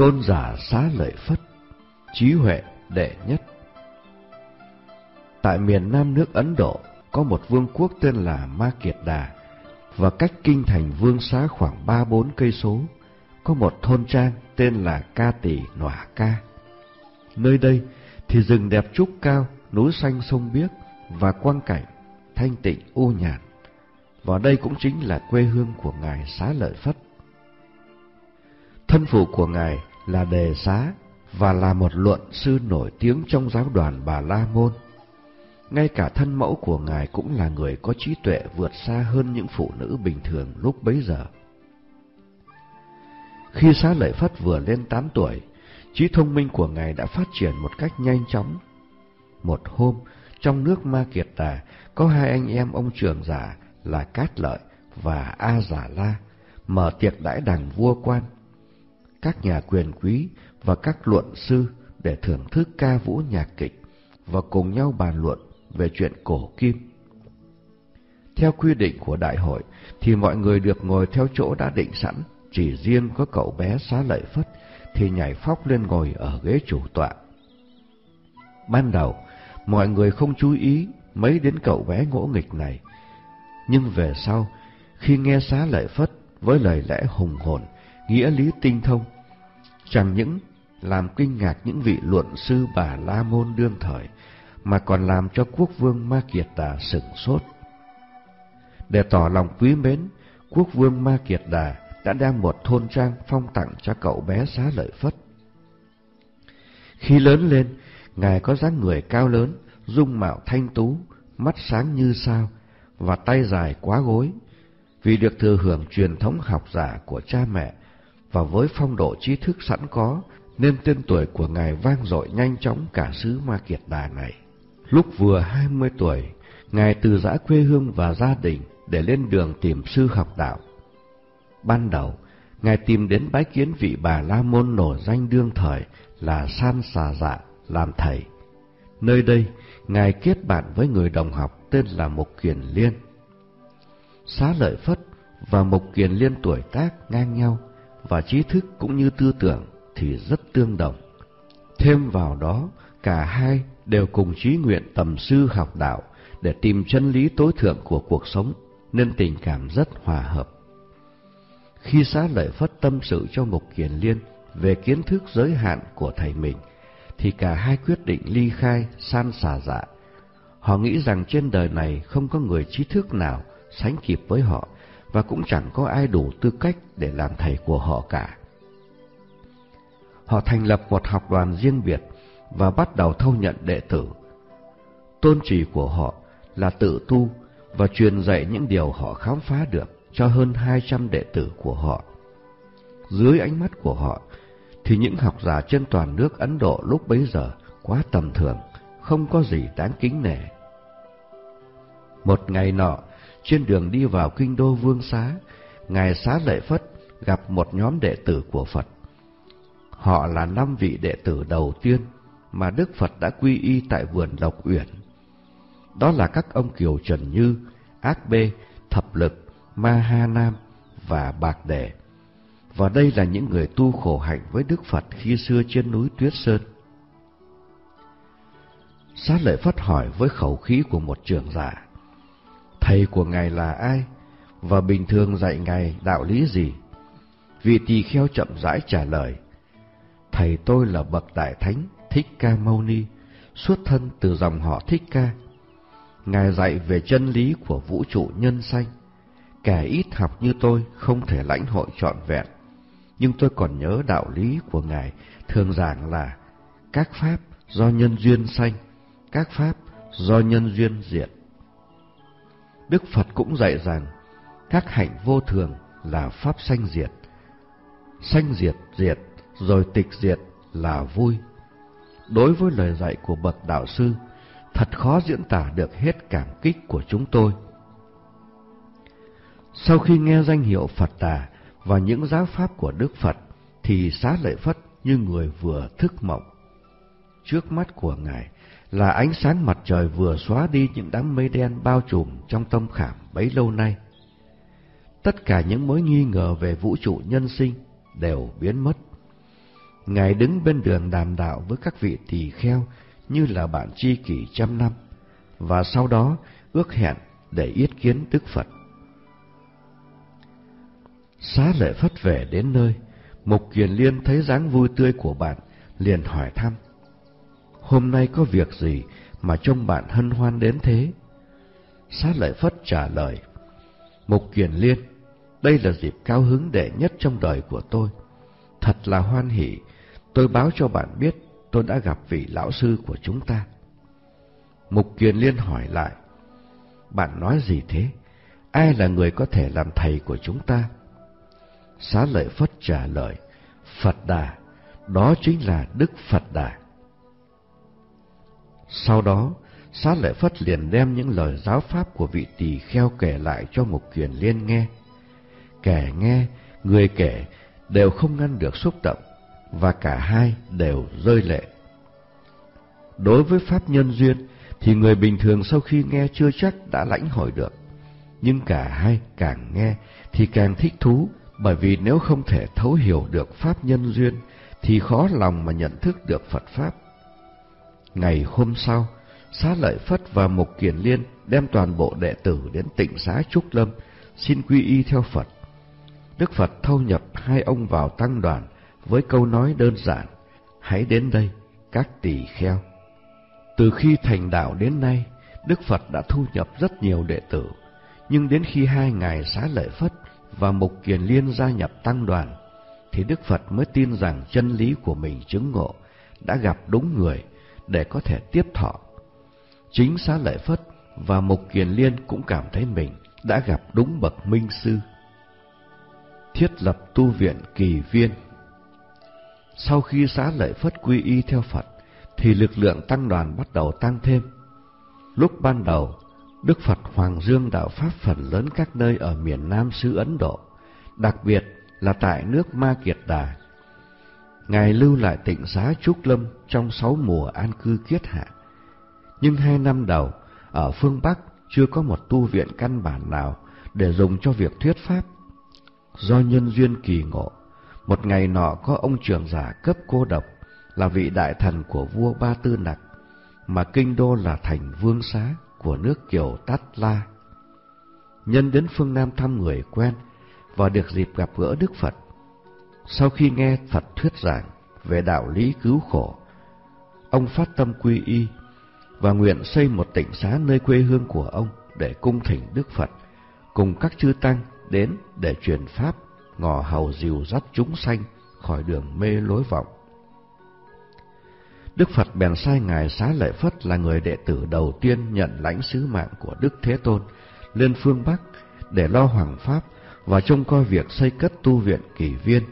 Tôn giả Xá Lợi Phất, trí huệ đệ nhất. Tại miền nam nước Ấn Độ có một vương quốc tên là Ma Kiệt Đà, và cách kinh thành Vương Xá khoảng 3-4 cây số có một thôn trang tên là Ca Tỳ Nọa Ca. Nơi đây thì rừng đẹp trúc cao, núi xanh sông biếc và quang cảnh thanh tịnh u nhàn. Và đây cũng chính là quê hương của ngài Xá Lợi Phất. Thân phụ của ngài là Đề Xá và là một luận sư nổi tiếng trong giáo đoàn Bà La Môn. Ngay cả thân mẫu của ngài cũng là người có trí tuệ vượt xa hơn những phụ nữ bình thường lúc bấy giờ. Khi Xá Lợi Phất vừa lên 8 tuổi, trí thông minh của ngài đã phát triển một cách nhanh chóng. Một hôm, trong nước Ma Kiệt Đà có hai anh em ông trưởng giả là Cát Lợi và A Giả La mở tiệc đãi đàng vua quan, các nhà quyền quý và các luận sư để thưởng thức ca vũ nhạc kịch và cùng nhau bàn luận về chuyện cổ kim. Theo quy định của đại hội thì mọi người được ngồi theo chỗ đã định sẵn, chỉ riêng có cậu bé Xá Lợi Phất thì nhảy phóc lên ngồi ở ghế chủ tọa. Ban đầu, mọi người không chú ý mấy đến cậu bé ngỗ nghịch này, nhưng về sau, khi nghe Xá Lợi Phất với lời lẽ hùng hồn, nghĩa lý tinh thông, chẳng những làm kinh ngạc những vị luận sư Bà La Môn đương thời, mà còn làm cho quốc vương Ma Kiệt Đà sửng sốt. Để tỏ lòng quý mến, quốc vương Ma Kiệt Đà đã đem một thôn trang phong tặng cho cậu bé Xá Lợi Phất. Khi lớn lên, ngài có dáng người cao lớn, dung mạo thanh tú, mắt sáng như sao và tay dài quá gối. Vì được thừa hưởng truyền thống học giả của cha mẹ và với phong độ trí thức sẵn có, nên tên tuổi của ngài vang dội nhanh chóng cả xứ Ma Kiệt Đà này. Lúc vừa 20 tuổi, ngài từ giã quê hương và gia đình để lên đường tìm sư học đạo. Ban đầu, ngài tìm đến bái kiến vị Bà La Môn nổi danh đương thời là San Xà Dạ làm thầy. Nơi đây, ngài kết bạn với người đồng học tên là Mục Kiền Liên. Xá Lợi Phất và Mục Kiền Liên tuổi tác ngang nhau và trí thức cũng như tư tưởng thì rất tương đồng. Thêm vào đó, cả hai đều cùng chí nguyện tầm sư học đạo để tìm chân lý tối thượng của cuộc sống, nên tình cảm rất hòa hợp. Khi Xá Lợi Phất tâm sự cho Mục Kiền Liên về kiến thức giới hạn của thầy mình, thì cả hai quyết định ly khai San Xà Dạ. Họ nghĩ rằng trên đời này không có người trí thức nào sánh kịp với họ, và cũng chẳng có ai đủ tư cách để làm thầy của họ cả. Họ thành lập một học đoàn riêng biệt và bắt đầu thâu nhận đệ tử. Tôn chỉ của họ là tự tu và truyền dạy những điều họ khám phá được cho hơn 200 đệ tử của họ. Dưới ánh mắt của họ thì những học giả trên toàn nước Ấn Độ lúc bấy giờ quá tầm thường, không có gì đáng kính nể. Một ngày nọ, trên đường đi vào kinh đô Vương Xá, ngài Xá Lợi Phất gặp một nhóm đệ tử của Phật. Họ là 5 vị đệ tử đầu tiên mà Đức Phật đã quy y tại Vườn Lộc Uyển. Đó là các ông Kiều Trần Như, Ác Bê, Thập Lực, Ma Ha Nam và Bạc Đệ. Và đây là những người tu khổ hạnh với Đức Phật khi xưa trên núi Tuyết Sơn. Xá Lợi Phất hỏi với khẩu khí của một trưởng giả: thầy của ngài là ai và bình thường dạy ngài đạo lý gì? Vị tỳ kheo chậm rãi trả lời: thầy tôi là bậc đại thánh Thích Ca Mâu Ni, xuất thân từ dòng họ Thích Ca. Ngài dạy về chân lý của vũ trụ nhân sanh. Kẻ ít học như tôi không thể lãnh hội trọn vẹn, nhưng tôi còn nhớ đạo lý của ngài thường giảng là: các pháp do nhân duyên sanh, các pháp do nhân duyên diệt. Đức Phật cũng dạy rằng các hạnh vô thường là pháp sanh diệt diệt rồi tịch diệt là vui. Đối với lời dạy của bậc đạo sư, thật khó diễn tả được hết cảm kích của chúng tôi. Sau khi nghe danh hiệu Phật Đà và những giáo pháp của Đức Phật, thì Xá Lợi Phất như người vừa thức mộng. Trước mắt của ngài là ánh sáng mặt trời vừa xóa đi những đám mây đen bao trùm trong tâm khảm bấy lâu nay. Tất cả những mối nghi ngờ về vũ trụ nhân sinh đều biến mất. Ngài đứng bên đường đàm đạo với các vị tỳ kheo như là bạn tri kỷ trăm năm, và sau đó ước hẹn để yết kiến Đức Phật. Xá Lợi Phất về đến nơi, Mục Kiền Liên thấy dáng vui tươi của bạn, liền hỏi thăm: "Hôm nay có việc gì mà trông bạn hân hoan đến thế?" Xá Lợi Phất trả lời: "Mục Kiền Liên, đây là dịp cao hứng đệ nhất trong đời của tôi. Thật là hoan hỉ, tôi báo cho bạn biết tôi đã gặp vị lão sư của chúng ta." Mục Kiền Liên hỏi lại: "Bạn nói gì thế? Ai là người có thể làm thầy của chúng ta?" Xá Lợi Phất trả lời: "Phật Đà, đó chính là Đức Phật Đà." Sau đó, Xá Lợi Phất liền đem những lời giáo pháp của vị tỳ kheo kể lại cho Mục Kiền Liên nghe. Kẻ nghe, người kể đều không ngăn được xúc động, và cả hai đều rơi lệ. Đối với pháp nhân duyên thì người bình thường sau khi nghe chưa chắc đã lãnh hội được, nhưng cả hai càng nghe thì càng thích thú, bởi vì nếu không thể thấu hiểu được pháp nhân duyên thì khó lòng mà nhận thức được Phật Pháp. Ngày hôm sau, Xá Lợi Phất và Mục Kiền Liên đem toàn bộ đệ tử đến Tịnh Xá Trúc Lâm xin quy y theo Phật. Đức Phật thâu nhập hai ông vào tăng đoàn với câu nói đơn giản: "Hãy đến đây, các tỳ kheo." Từ khi thành đạo đến nay, Đức Phật đã thu nhập rất nhiều đệ tử, nhưng đến khi hai ngài Xá Lợi Phất và Mục Kiền Liên gia nhập tăng đoàn, thì Đức Phật mới tin rằng chân lý của mình chứng ngộ, đã gặp đúng người để có thể tiếp thọ. Chính Xá Lợi Phất và Mục Kiền Liên cũng cảm thấy mình đã gặp đúng bậc minh sư. Thiết lập tu viện Kỳ Viên. Sau khi Xá Lợi Phất quy y theo Phật, thì lực lượng tăng đoàn bắt đầu tăng thêm. Lúc ban đầu, Đức Phật Hoàng Dương đạo pháp phần lớn các nơi ở miền Nam xứ Ấn Độ, đặc biệt là tại nước Ma Kiệt Đà. Ngài lưu lại Tịnh Xá Trúc Lâm trong 6 mùa an cư kiết hạ. Nhưng 2 năm đầu, ở phương Bắc chưa có một tu viện căn bản nào để dùng cho việc thuyết pháp. Do nhân duyên kỳ ngộ, một ngày nọ có ông trưởng giả cấp cô độc, là vị đại thần của vua Ba Tư Nặc, mà kinh đô là thành Vương Xá của nước Kiều Tát La. Nhân đến phương Nam thăm người quen và được dịp gặp gỡ Đức Phật. Sau khi nghe Phật thuyết giảng về đạo lý cứu khổ, ông phát tâm quy y và nguyện xây một tịnh xá nơi quê hương của ông để cung thỉnh Đức Phật cùng các chư tăng đến để truyền pháp, ngò hầu dìu dắt chúng sanh khỏi đường mê lối vọng. Đức Phật bèn sai ngài Xá Lợi Phất là người đệ tử đầu tiên nhận lãnh sứ mạng của Đức Thế Tôn lên phương Bắc để lo hoằng pháp và trông coi việc xây cất tu viện Kỳ Viên.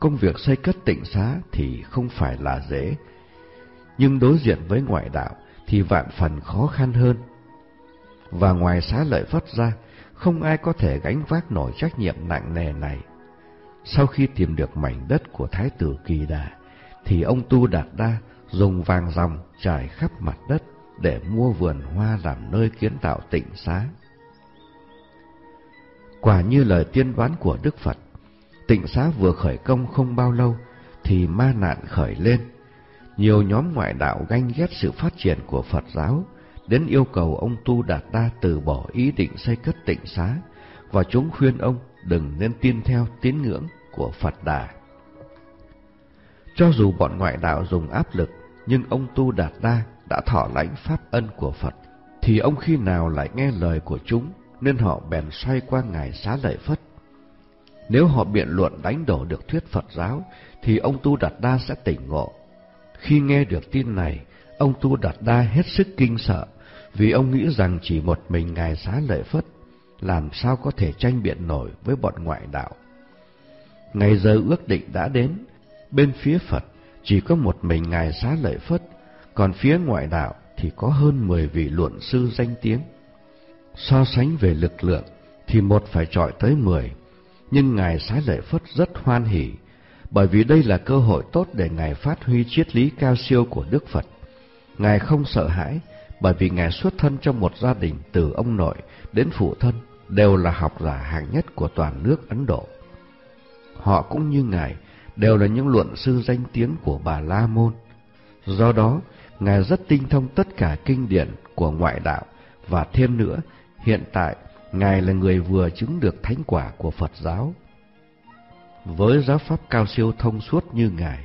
Công việc xây cất tịnh xá thì không phải là dễ, nhưng đối diện với ngoại đạo thì vạn phần khó khăn hơn. Và ngoài Xá Lợi Phất ra, không ai có thể gánh vác nổi trách nhiệm nặng nề này. Sau khi tìm được mảnh đất của Thái tử Kỳ Đà, thì ông Tu Đạt Đa dùng vàng ròng trải khắp mặt đất để mua vườn hoa làm nơi kiến tạo tịnh xá. Quả như lời tiên đoán của Đức Phật, tịnh xá vừa khởi công không bao lâu thì ma nạn khởi lên. Nhiều nhóm ngoại đạo ganh ghét sự phát triển của Phật giáo, đến yêu cầu ông Tu Đạt Đa từ bỏ ý định xây cất tịnh xá, và chúng khuyên ông đừng nên tin theo tín ngưỡng của Phật Đà. Cho dù bọn ngoại đạo dùng áp lực, nhưng ông Tu Đạt Đa đã thọ lãnh pháp ân của Phật, thì ông khi nào lại nghe lời của chúng, nên họ bèn xoay qua ngài Xá Lợi Phất. Nếu họ biện luận đánh đổ được thuyết Phật giáo, thì ông Tu Đạt Đa sẽ tỉnh ngộ. Khi nghe được tin này, ông Tu Đạt Đa hết sức kinh sợ, vì ông nghĩ rằng chỉ một mình ngài Xá Lợi Phất làm sao có thể tranh biện nổi với bọn ngoại đạo. Ngày giờ ước định đã đến, bên phía Phật chỉ có một mình ngài Xá Lợi Phất, còn phía ngoại đạo thì có hơn 10 vị luận sư danh tiếng. So sánh về lực lượng thì một phải chọi tới 10, nhưng ngài Xá Lợi Phất rất hoan hỉ, bởi vì đây là cơ hội tốt để ngài phát huy triết lý cao siêu của Đức Phật. Ngài không sợ hãi, bởi vì ngài xuất thân trong một gia đình từ ông nội đến phụ thân đều là học giả hạng nhất của toàn nước Ấn Độ. Họ cũng như ngài đều là những luận sư danh tiếng của Bà La Môn. Do đó, Ngài rất tinh thông tất cả kinh điển của ngoại đạo, và thêm nữa, hiện tại, Ngài là người vừa chứng được thánh quả của Phật giáo. Với giáo pháp cao siêu thông suốt như Ngài,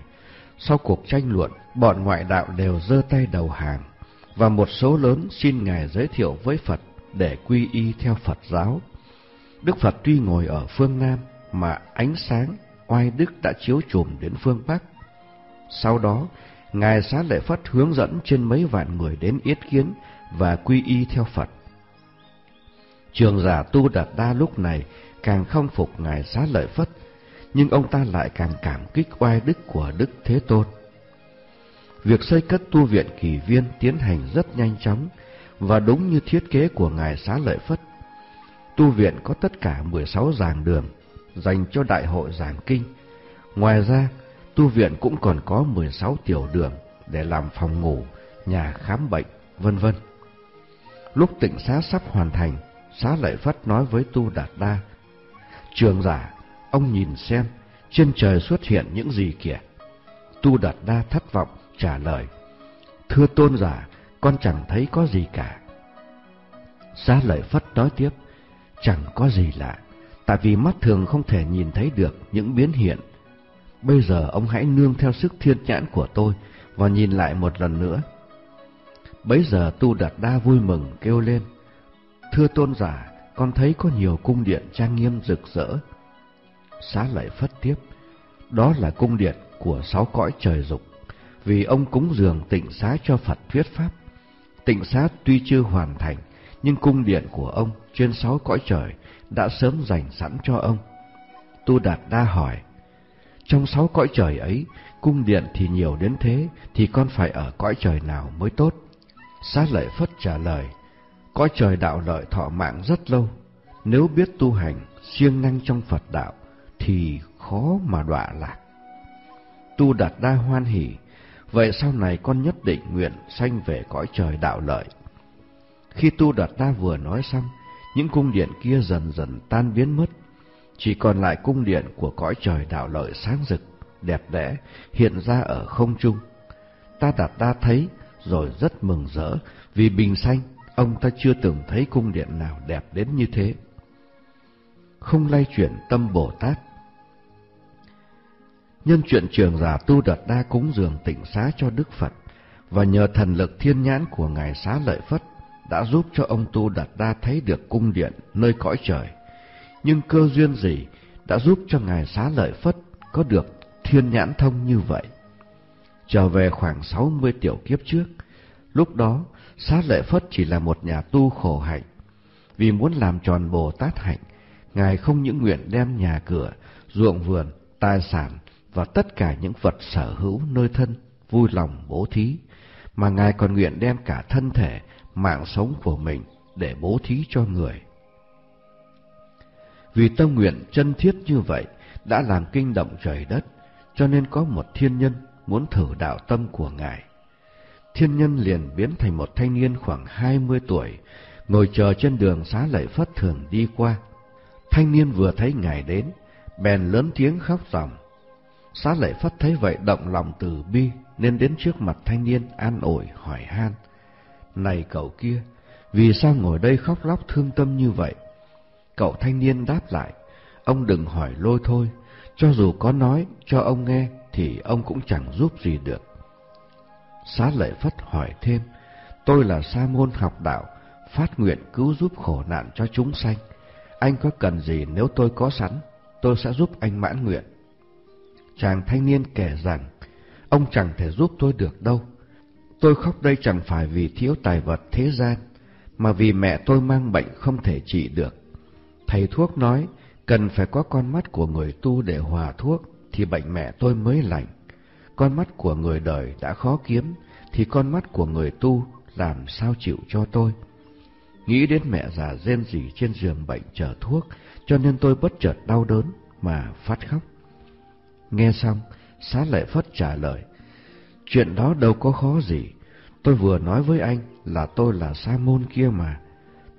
sau cuộc tranh luận, bọn ngoại đạo đều giơ tay đầu hàng, và một số lớn xin Ngài giới thiệu với Phật để quy y theo Phật giáo. Đức Phật tuy ngồi ở phương Nam, mà ánh sáng oai đức đã chiếu trùm đến phương Bắc. Sau đó, Ngài Xá Lợi Phất hướng dẫn trên mấy vạn người đến yết kiến và quy y theo Phật. Trường giả Tu Đạt Đa lúc này càng không phục Ngài Xá Lợi Phất, nhưng ông ta lại càng cảm kích oai đức của Đức Thế Tôn. Việc xây cất tu viện Kỳ Viên tiến hành rất nhanh chóng và đúng như thiết kế của Ngài Xá Lợi Phất. Tu viện có tất cả 16 giảng đường dành cho đại hội giảng kinh. Ngoài ra, tu viện cũng còn có 16 tiểu đường để làm phòng ngủ, nhà khám bệnh, vân vân. Lúc tịnh xá sắp hoàn thành, Xá Lợi Phất nói với Tu Đạt Đa: "Trường giả, ông nhìn xem, trên trời xuất hiện những gì kìa?" Tu Đạt Đa thất vọng trả lời: "Thưa tôn giả, con chẳng thấy có gì cả." Xá Lợi Phất nói tiếp: "Chẳng có gì lạ, tại vì mắt thường không thể nhìn thấy được những biến hiện. Bây giờ ông hãy nương theo sức thiên nhãn của tôi và nhìn lại một lần nữa." Bấy giờ Tu Đạt Đa vui mừng kêu lên: "Thưa tôn giả, con thấy có nhiều cung điện trang nghiêm rực rỡ." Xá Lợi Phất tiếp: "Đó là cung điện của 6 cõi trời dục, vì ông cúng dường tịnh xá cho Phật thuyết pháp. Tịnh xá tuy chưa hoàn thành, nhưng cung điện của ông trên 6 cõi trời đã sớm dành sẵn cho ông." Tu Đạt Đa hỏi: "Trong 6 cõi trời ấy, cung điện thì nhiều đến thế, thì con phải ở cõi trời nào mới tốt?" Xá Lợi Phất trả lời: "Cõi trời đạo lợi thọ mạng rất lâu, nếu biết tu hành, siêng năng trong Phật đạo, thì khó mà đọa lạc." Tu Đạt Đa hoan hỉ: "Vậy sau này con nhất định nguyện sanh về cõi trời đạo lợi." Khi Tu Đạt Đa vừa nói xong, những cung điện kia dần dần tan biến mất, chỉ còn lại cung điện của cõi trời đạo lợi sáng rực, đẹp đẽ, hiện ra ở không trung. Ta Đạt Đa thấy rồi rất mừng rỡ, vì bình sanh ông ta chưa từng thấy cung điện nào đẹp đến như thế. Không lay chuyển tâm Bồ Tát. Nhân chuyện trường giả Tu Đạt Đa cúng dường tịnh xá cho Đức Phật, và nhờ thần lực thiên nhãn của Ngài Xá Lợi Phất đã giúp cho ông Tu Đạt Đa thấy được cung điện nơi cõi trời, nhưng cơ duyên gì đã giúp cho Ngài Xá Lợi Phất có được thiên nhãn thông như vậy? Trở về khoảng 60 tiểu kiếp trước, lúc đó Xá Lợi Phất chỉ là một nhà tu khổ hạnh. Vì muốn làm tròn Bồ Tát hạnh, Ngài không những nguyện đem nhà cửa, ruộng vườn, tài sản và tất cả những vật sở hữu nơi thân vui lòng bố thí, mà Ngài còn nguyện đem cả thân thể, mạng sống của mình để bố thí cho người. Vì tâm nguyện chân thiết như vậy đã làm kinh động trời đất, cho nên có một thiên nhân muốn thử đạo tâm của Ngài. Thiên nhân liền biến thành một thanh niên khoảng 20 tuổi, ngồi chờ trên đường Xá Lợi Phất thường đi qua. Thanh niên vừa thấy Ngài đến, bèn lớn tiếng khóc ròng. Xá Lợi Phất thấy vậy động lòng từ bi, nên đến trước mặt thanh niên an ủi hỏi han: "Này cậu kia, vì sao ngồi đây khóc lóc thương tâm như vậy?" Cậu thanh niên đáp lại: "Ông đừng hỏi lôi thôi, cho dù có nói cho ông nghe thì ông cũng chẳng giúp gì được." Xá Lợi Phất hỏi thêm: "Tôi là sa môn học đạo, phát nguyện cứu giúp khổ nạn cho chúng sanh. Anh có cần gì nếu tôi có sẵn, tôi sẽ giúp anh mãn nguyện." Chàng thanh niên kể rằng: "Ông chẳng thể giúp tôi được đâu. Tôi khóc đây chẳng phải vì thiếu tài vật thế gian, mà vì mẹ tôi mang bệnh không thể trị được. Thầy thuốc nói cần phải có con mắt của người tu để hòa thuốc thì bệnh mẹ tôi mới lành. Con mắt của người đời đã khó kiếm, thì con mắt của người tu làm sao chịu cho tôi. Nghĩ đến mẹ già rên rỉ trên giường bệnh chờ thuốc, cho nên tôi bất chợt đau đớn mà phát khóc." Nghe xong, Xá Lợi Phất trả lời: "Chuyện đó đâu có khó gì. Tôi vừa nói với anh là tôi là sa môn kia mà.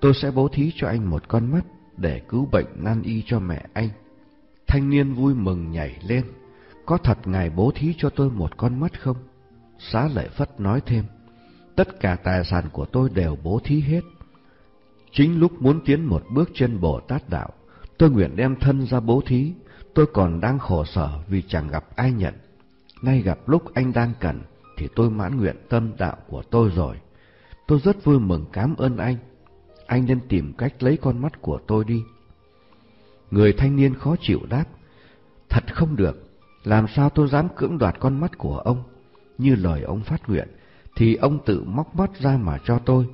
Tôi sẽ bố thí cho anh một con mắt để cứu bệnh nan y cho mẹ anh." Thanh niên vui mừng nhảy lên: có thật Ngài bố thí cho tôi một con mắt không? Xá Lợi Phất nói thêm, tất cả tài sản của tôi đều bố thí hết. Chính lúc muốn tiến một bước trên Bồ Tát Đạo, tôi nguyện đem thân ra bố thí, tôi còn đang khổ sở vì chẳng gặp ai nhận. Nay gặp lúc anh đang cần, thì tôi mãn nguyện tâm đạo của tôi rồi. Tôi rất vui mừng cảm ơn anh nên tìm cách lấy con mắt của tôi đi. Người thanh niên khó chịu đáp, thật không được, làm sao tôi dám cưỡng đoạt con mắt của ông, như lời ông phát nguyện, thì ông tự móc mắt ra mà cho tôi.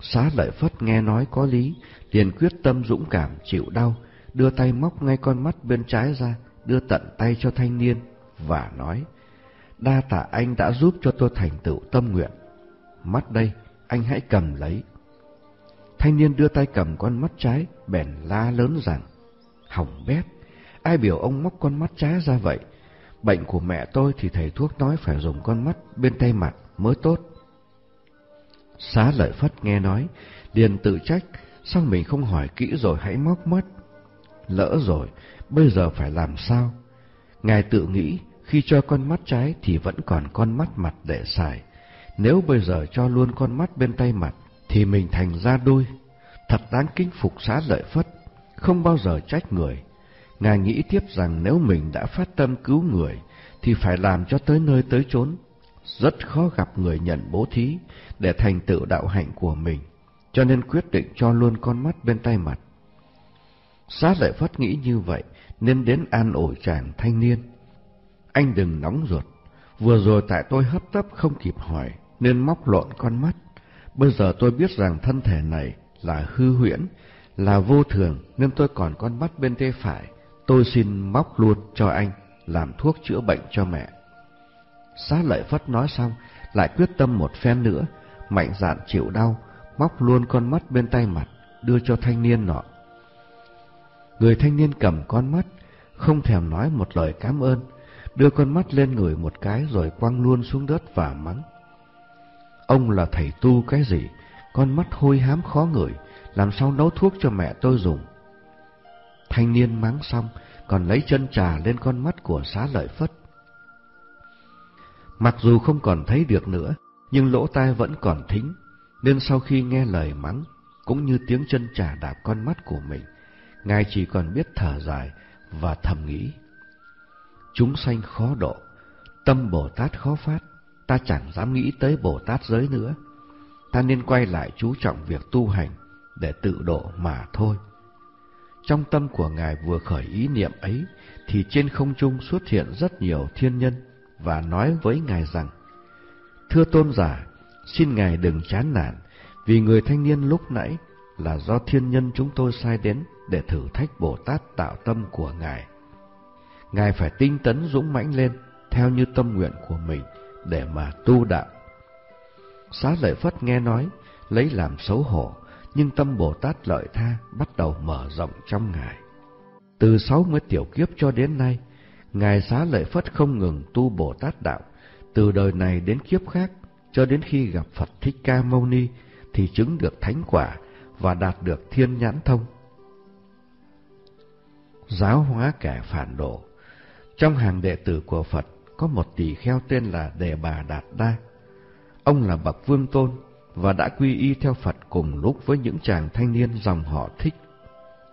Xá Lợi Phất nghe nói có lý, liền quyết tâm dũng cảm chịu đau, đưa tay móc ngay con mắt bên trái ra, đưa tận tay cho thanh niên, và nói, đa tạ anh đã giúp cho tôi thành tựu tâm nguyện. Mắt đây, anh hãy cầm lấy. Thanh niên đưa tay cầm con mắt trái, bèn la lớn rằng, hỏng bét, ai biểu ông móc con mắt trái ra vậy? Bệnh của mẹ tôi thì thầy thuốc nói phải dùng con mắt bên tay mặt mới tốt. Xá Lợi Phất nghe nói, liền tự trách, sao mình không hỏi kỹ rồi hãy móc mắt? Lỡ rồi, bây giờ phải làm sao? Ngài tự nghĩ, khi cho con mắt trái thì vẫn còn con mắt mặt để xài. Nếu bây giờ cho luôn con mắt bên tay mặt, thì mình thành ra đôi. Thật đáng kính phục Xá Lợi Phất, không bao giờ trách người. Ngài nghĩ tiếp rằng nếu mình đã phát tâm cứu người, thì phải làm cho tới nơi tới chốn. Rất khó gặp người nhận bố thí để thành tựu đạo hạnh của mình, cho nên quyết định cho luôn con mắt bên tay mặt. Xá Lợi Phất nghĩ như vậy, nên đến an ủi chàng thanh niên. Anh đừng nóng ruột, vừa rồi tại tôi hấp tấp không kịp hỏi, nên móc lộn con mắt. Bây giờ tôi biết rằng thân thể này là hư huyễn, là vô thường, nên tôi còn con mắt bên tay phải. Tôi xin móc luôn cho anh, làm thuốc chữa bệnh cho mẹ. Xá Lợi Phất nói xong, lại quyết tâm một phen nữa, mạnh dạn chịu đau, móc luôn con mắt bên tay mặt, đưa cho thanh niên nọ. Người thanh niên cầm con mắt, không thèm nói một lời cảm ơn, đưa con mắt lên người một cái rồi quăng luôn xuống đất và mắng. Ông là thầy tu cái gì, con mắt hôi hám khó ngửi, làm sao nấu thuốc cho mẹ tôi dùng? Thanh niên mắng xong, còn lấy chân trà lên con mắt của Xá Lợi Phất. Mặc dù không còn thấy được nữa, nhưng lỗ tai vẫn còn thính, nên sau khi nghe lời mắng, cũng như tiếng chân trà đạp con mắt của mình, Ngài chỉ còn biết thở dài và thầm nghĩ. Chúng sanh khó độ, tâm Bồ Tát khó phát, ta chẳng dám nghĩ tới Bồ Tát giới nữa. Ta nên quay lại chú trọng việc tu hành để tự độ mà thôi. Trong tâm của Ngài vừa khởi ý niệm ấy, thì trên không trung xuất hiện rất nhiều thiên nhân và nói với Ngài rằng, thưa tôn giả, xin Ngài đừng chán nản, vì người thanh niên lúc nãy là do thiên nhân chúng tôi sai đến để thử thách Bồ Tát tạo tâm của Ngài. Ngài phải tinh tấn dũng mãnh lên, theo như tâm nguyện của mình, để mà tu đạo. Xá Lợi Phất nghe nói, lấy làm xấu hổ, nhưng tâm Bồ Tát lợi tha bắt đầu mở rộng trong Ngài. Từ 60 tiểu kiếp cho đến nay, Ngài Xá Lợi Phất không ngừng tu Bồ Tát đạo, từ đời này đến kiếp khác, cho đến khi gặp Phật Thích Ca Mâu Ni, thì chứng được thánh quả và đạt được thiên nhãn thông. Giáo hóa kẻ phản độ. Trong hàng đệ tử của Phật có một tỳ kheo tên là Đề Bà Đạt Đa. Ông là bậc vương tôn và đã quy y theo Phật cùng lúc với những chàng thanh niên dòng họ Thích.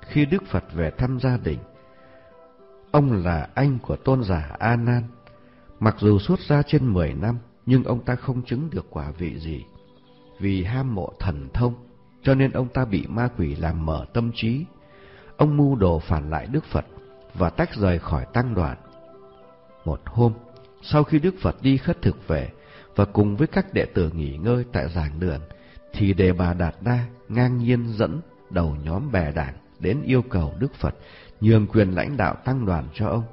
Khi Đức Phật về thăm gia đình, ông là anh của tôn giả A Nan. Mặc dù xuất gia trên 10 năm, nhưng ông ta không chứng được quả vị gì. Vì ham mộ thần thông, cho nên ông ta bị ma quỷ làm mở tâm trí. Ông mưu đồ phản lại Đức Phật và tách rời khỏi tăng đoàn. Một hôm, sau khi Đức Phật đi khất thực về và cùng với các đệ tử nghỉ ngơi tại giảng đường, thì Đề Bà Đạt Đa ngang nhiên dẫn đầu nhóm bè đảng đến yêu cầu Đức Phật nhường quyền lãnh đạo tăng đoàn cho ông.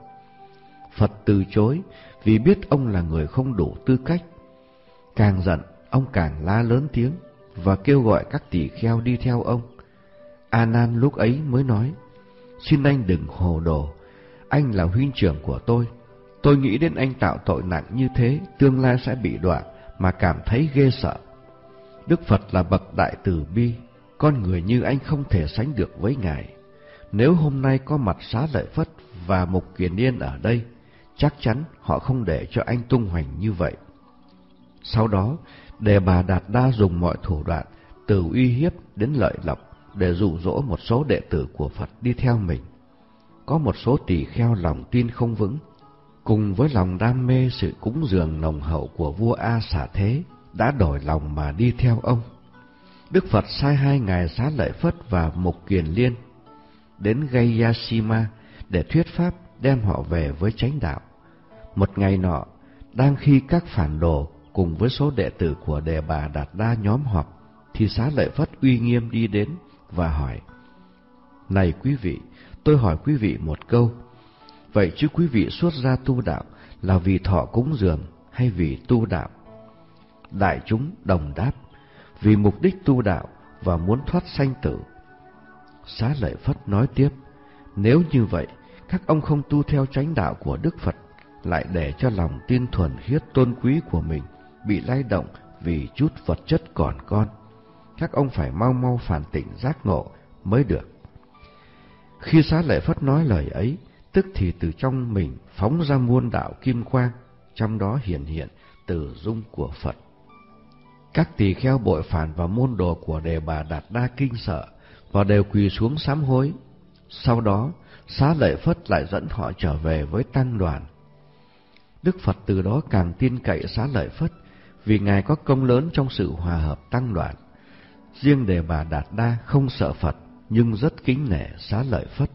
Phật từ chối vì biết ông là người không đủ tư cách. Càng giận, ông càng la lớn tiếng và kêu gọi các tỳ kheo đi theo ông. A Nan lúc ấy mới nói, xin anh đừng hồ đồ, anh là huynh trưởng của tôi nghĩ đến anh tạo tội nặng như thế, tương lai sẽ bị đọa mà cảm thấy ghê sợ. Đức Phật là bậc đại từ bi, con người như anh không thể sánh được với Ngài. Nếu hôm nay có mặt Xá Lợi Phất và Mục Kiền Liên ở đây, chắc chắn họ không để cho anh tung hoành như vậy. Sau đó, Đề Bà Đạt Đa dùng mọi thủ đoạn, từ uy hiếp đến lợi lộc, để dụ dỗ một số đệ tử của Phật đi theo mình. Có một số tỳ kheo lòng tin không vững, cùng với lòng đam mê sự cúng dường nồng hậu của vua A Xà Thế, đã đổi lòng mà đi theo ông. Đức Phật sai hai ngài Xá Lợi Phất và Mục Kiền Liên đến Gaya Sima để thuyết pháp, đem họ về với chánh đạo. Một ngày nọ, đang khi các phản đồ cùng với số đệ tử của Đề Bà Đạt Đa nhóm họp, thì Xá Lợi Phất uy nghiêm đi đến và hỏi: "Này quý vị, tôi hỏi quý vị một câu. Vậy chứ quý vị xuất gia tu đạo là vì thọ cúng dường hay vì tu đạo?" Đại chúng đồng đáp: "Vì mục đích tu đạo và muốn thoát sanh tử." Xá Lợi Phất nói tiếp: "Nếu như vậy, các ông không tu theo chánh đạo của Đức Phật, lại để cho lòng tin thuần khiết tôn quý của mình bị lay động vì chút vật chất còn con. Các ông phải mau mau phản tỉnh giác ngộ mới được." Khi Xá Lợi Phất nói lời ấy, tức thì từ trong mình phóng ra muôn đạo kim quang, trong đó hiển hiện từ dung của Phật. Các tỳ kheo bội phản và môn đồ của Đề Bà Đạt Đa kinh sợ và đều quỳ xuống sám hối. Sau đó, Xá Lợi Phất lại dẫn họ trở về với tăng đoàn. Đức Phật từ đó càng tin cậy Xá Lợi Phất, vì ngài có công lớn trong sự hòa hợp tăng đoàn. Riêng Đề Bà Đạt Đa không sợ Phật, nhưng rất kính nể Xá Lợi Phất.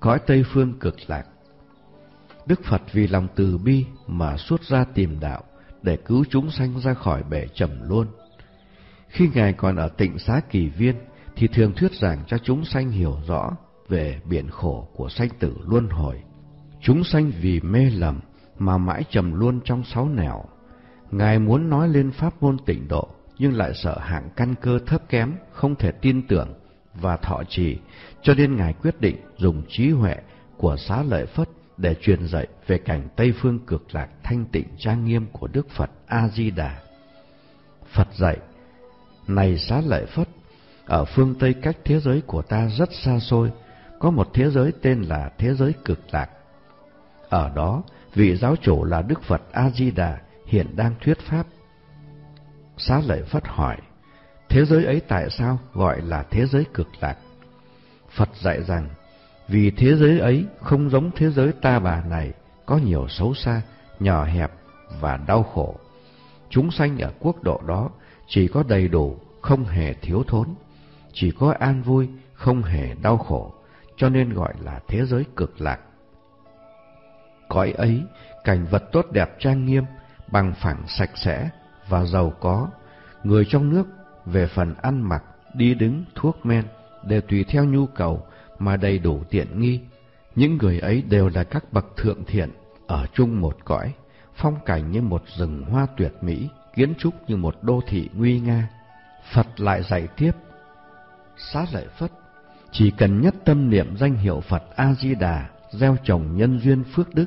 Cõi Tây Phương Cực Lạc. Đức Phật vì lòng từ bi mà xuất ra tìm đạo để cứu chúng sanh ra khỏi bể trầm luân. Khi ngài còn ở Tịnh Xá Kỳ Viên thì thường thuyết giảng cho chúng sanh hiểu rõ về biển khổ của sanh tử luân hồi. Chúng sanh vì mê lầm mà mãi trầm luân trong sáu nẻo. Ngài muốn nói lên pháp môn tịnh độ, nhưng lại sợ hạng căn cơ thấp kém, không thể tin tưởng và thọ trì, cho nên ngài quyết định dùng trí huệ của Xá Lợi Phất để truyền dạy về cảnh Tây Phương Cực Lạc thanh tịnh trang nghiêm của Đức Phật A Di Đà. Phật dạy: "Này Xá Lợi Phất, ở phương Tây cách thế giới của ta rất xa xôi, có một thế giới tên là thế giới Cực Lạc. Ở đó, vị giáo chủ là Đức Phật A Di Đà hiện đang thuyết pháp." Xá Lợi Phất hỏi: "Thế giới ấy tại sao gọi là thế giới Cực Lạc?" Phật dạy rằng: "Vì thế giới ấy không giống thế giới ta bà này, có nhiều xấu xa, nhỏ hẹp và đau khổ. Chúng sanh ở quốc độ đó chỉ có đầy đủ, không hề thiếu thốn, chỉ có an vui, không hề đau khổ, cho nên gọi là thế giới Cực Lạc. Cõi ấy, cảnh vật tốt đẹp trang nghiêm, bằng phẳng sạch sẽ và giàu có. Người trong nước về phần ăn mặc, đi đứng, thuốc men đều tùy theo nhu cầu mà đầy đủ tiện nghi. Những người ấy đều là các bậc thượng thiện, ở chung một cõi, phong cảnh như một rừng hoa tuyệt mỹ, kiến trúc như một đô thị nguy nga." Phật lại dạy tiếp: "Xá Lợi Phất, chỉ cần nhất tâm niệm danh hiệu Phật A Di Đà, gieo trồng nhân duyên phước đức,